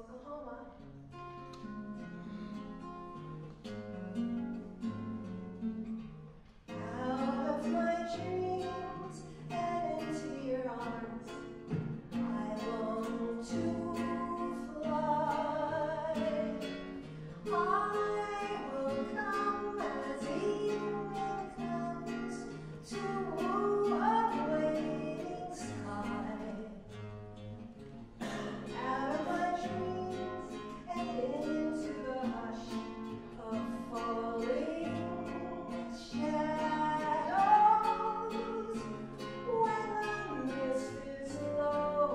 Oklahoma. Out of my dreams and into your arms, I long to fly. I will come as evening comes to woo a waiting sky. Out of my dreams and into the hush of falling shadows. When the mist is low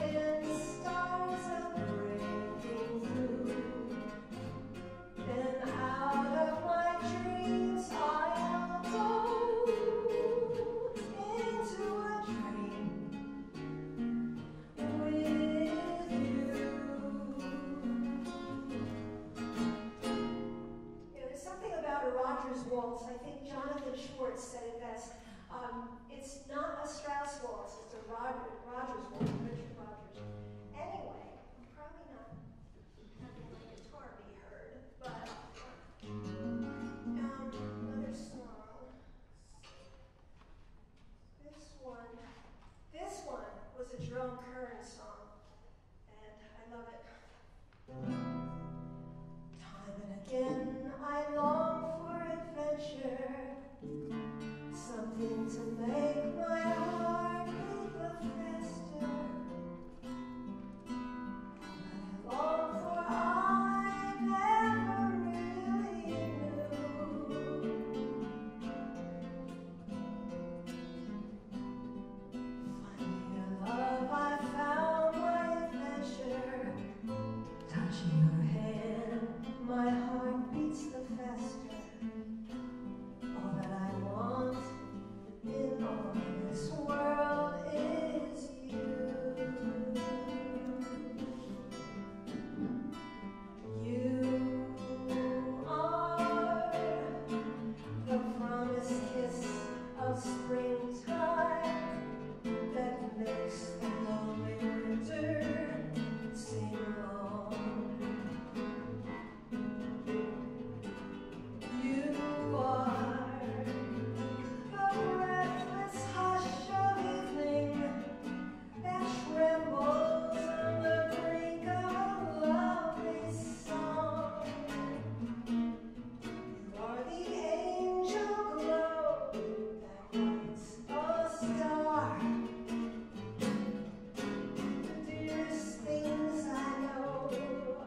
and stars are breaking through, and out of my dreams I'll go into a dream with you. There's something about a Rodgers waltz. I think Jonathan Schwartz said it best. It's not a Strauss waltz. It's a Rodgers waltz. Richard Rodgers. Anyway, I'm probably not having my guitar be heard, but another song. This one was a Jerome Kern song, and I love it. Time and again, I long for adventure, something to make my heart beat the faster. I long for I never really knew. Finding a love, I found my adventure. Touching your hand, my heart beats the faster. All that I want in all this world is you. You are the promised kiss of springtime that makes the lonely winter sing along. You are the breathless hush of evening that trembles on the brink of a lovely song. You are the angel glow that lights a star. The dearest things I know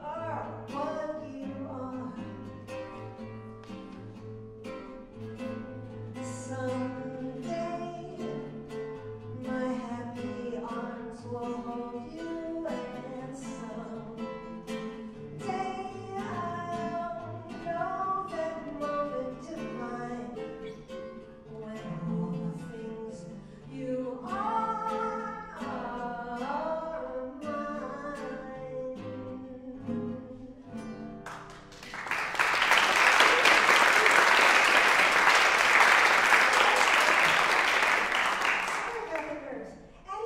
are what you are. Someday, my happy arms will hold you, and someday I'll know that moment divine when all the things you are mine.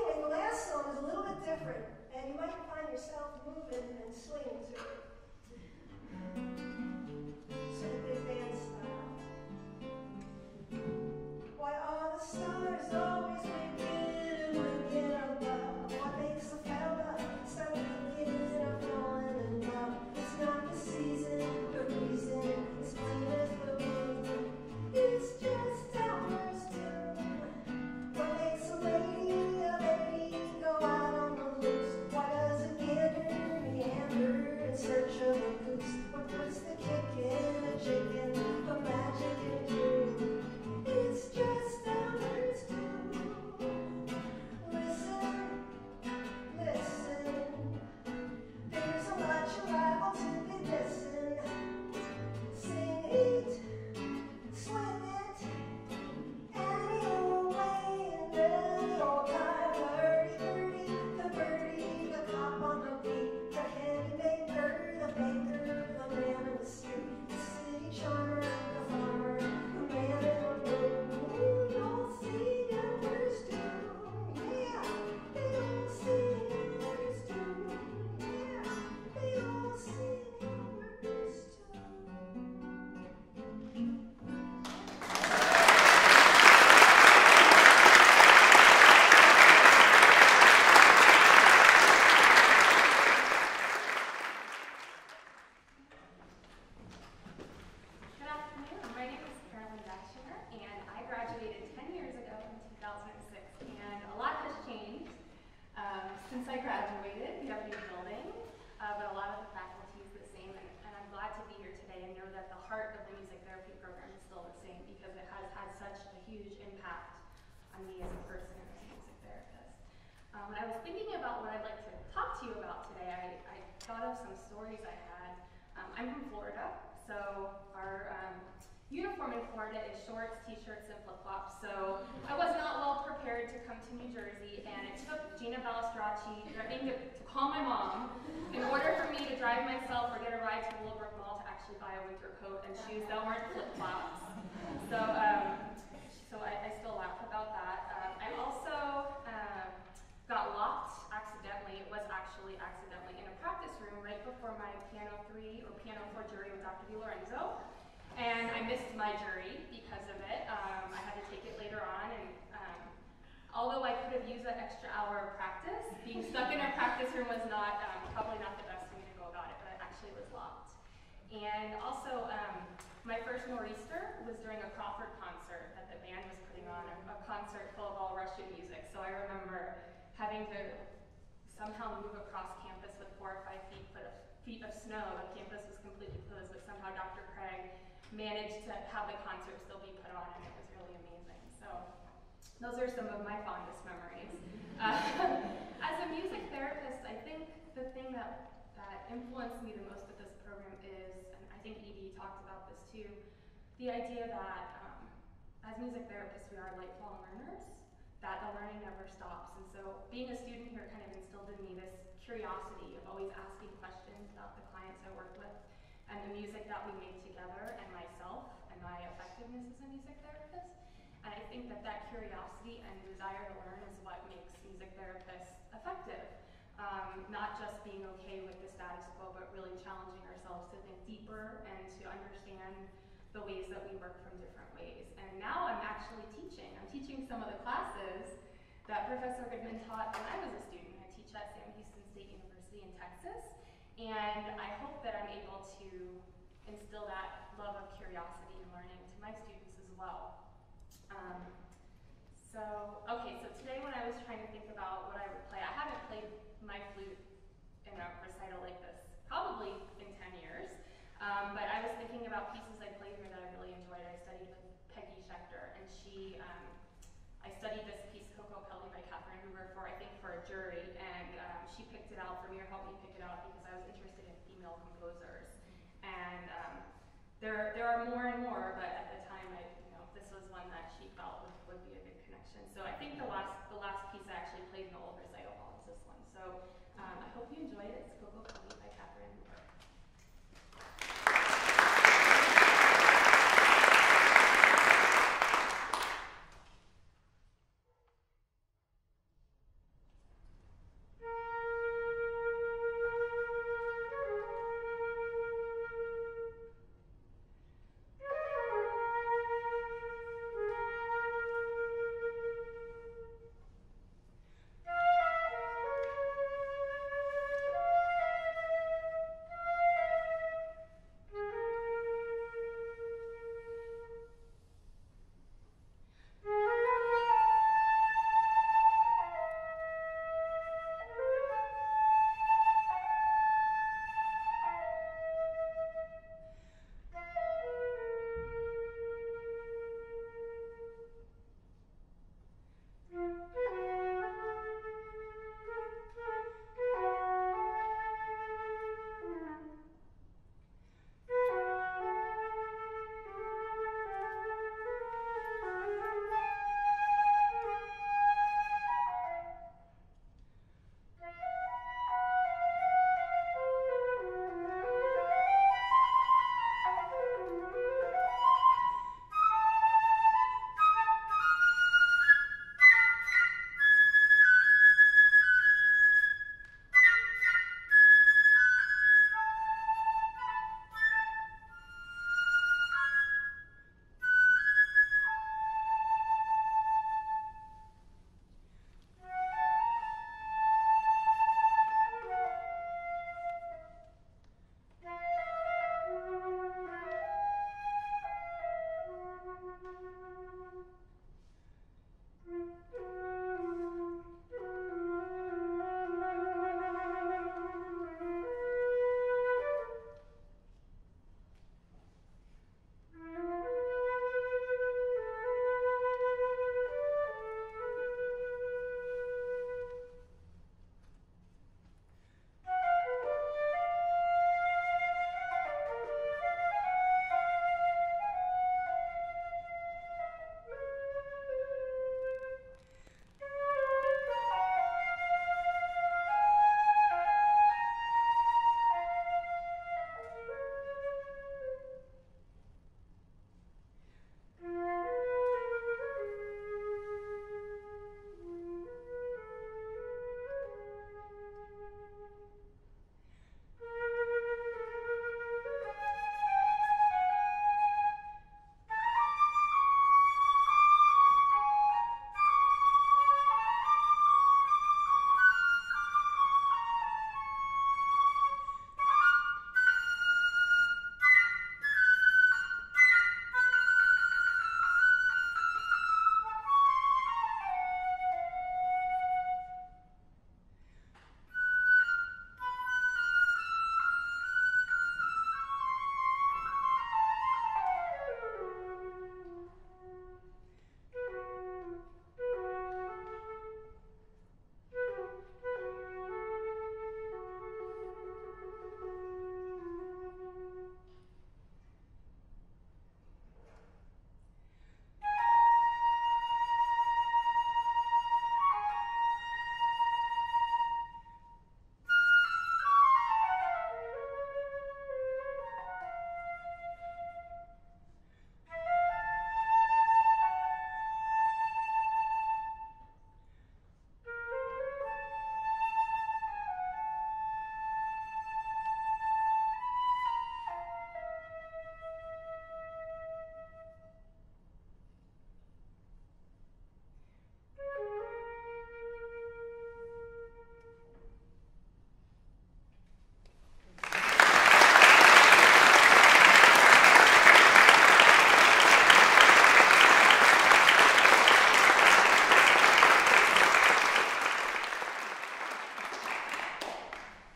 Anyway, the last song is a little bit different, and you might find yourself moving and swinging to it. Sort of big band style. Why are the stars always winking and winking above? What makes a fella suddenly get up falling in love? It's not the season, the reason, it's plain as the moon. It's just how birds do. What makes a lady go out on the loose? Why does a gander meander and search Since I graduated, we have a new building, but a lot of the faculty is the same, and I'm glad to be here today and know that the heart of the music therapy program is still the same because it has had such a huge impact on me as a person and as a music therapist. When I was thinking about what I'd like to talk to you about today, I thought of some stories I had. I'm from Florida, so our uniform in Florida is shorts, t-shirts, and flip-flops, so I was not well prepared to come to New Jersey, and it took Gina Balistracci threatening to call my mom in order for me to drive myself or get a ride to Willowbrook Mall to actually buy a winter coat and shoes that weren't flip-flops. So, I still laugh about that. I also got locked accidentally. It was actually accidentally in a practice room right before my piano 3 or piano 4 jury with Dr. DiLorenzo, and I missed my jury because of it. I had to take it later on, and although I could have used that extra hour of practice, being stuck in a practice room was not probably not the best way to go about it, but I actually was locked. And also, my first nor'easter was during a Crawford concert that the band was putting on, a concert full of all Russian music. So I remember having to somehow move across campus with 4 or 5 feet of snow. The campus was completely closed, but somehow Dr. Craig managed to have the concert still be put on, and it was really amazing. So those are some of my fondest memories. As a music therapist, I think the thing that influenced me the most with this program is, and I think Edie talked about this too, the idea that as music therapists, we are lifelong learners, that the learning never stops. And so being a student here kind of instilled in me this curiosity of always asking questions about the clients I work with and the music that we make together and myself and my effectiveness as a music therapist. And I think that curiosity and desire to learn is what makes music therapists effective. Not just being okay with the status quo, but really challenging ourselves to think deeper and to understand the ways that we work from different ways. And now I'm actually teaching. I'm teaching some of the classes that Professor Goodman taught when I was a student. I teach at Sam Houston State University in Texas, and I hope that I'm able to instill that love of curiosity and learning to my students as well. So today when I was trying to think about what I would play, I haven't played my flute in a recital like this probably in 10 years, but I was thinking about pieces I played here that I really enjoyed. I studied with Peggy Schechter, and I studied this piece, Kokopelli by Katherine Hoover, for a jury, and she picked it out for me, or helped me pick it out, because I was interested in female composers. And there are more and more, but at the time, this was one that she felt would be a good connection. So I think the last piece I actually played in the old recital hall is this one. So I hope you enjoy it. It's Kokopelli by Katherine Hoover.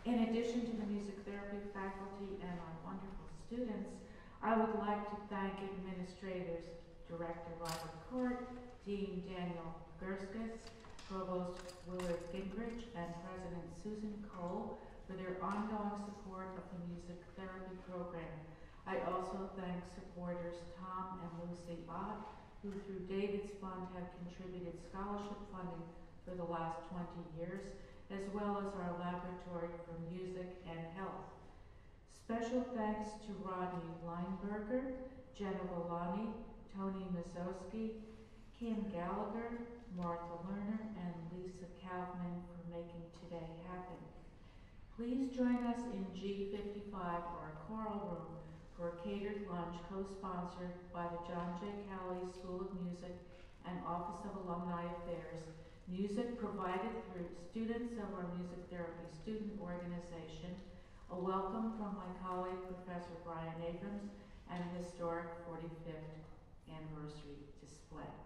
In addition to the music therapy faculty and our wonderful students, I would like to thank administrators, Director Robert Court, Dean Daniel Gerskis, Provost Willard Gingrich, and President Susan Cole for their ongoing support of the music therapy program. I also thank supporters Tom and Lucy Bott, who through David's Fund have contributed scholarship funding for the last 20 years, as well as our laboratory for music and health. Special thanks to Rodney Leinberger, Jenna Volani, Tony Mazowski, Kim Gallagher, Martha Lerner, and Lisa Kaufman for making today happen. Please join us in G55, our choral room, for a catered lunch co-sponsored by the John J. Calley School of Music and Office of Alumni Affairs, music provided through students of our music therapy student organization, a welcome from my colleague, Professor Brian Abrams, and a historic 45th anniversary display.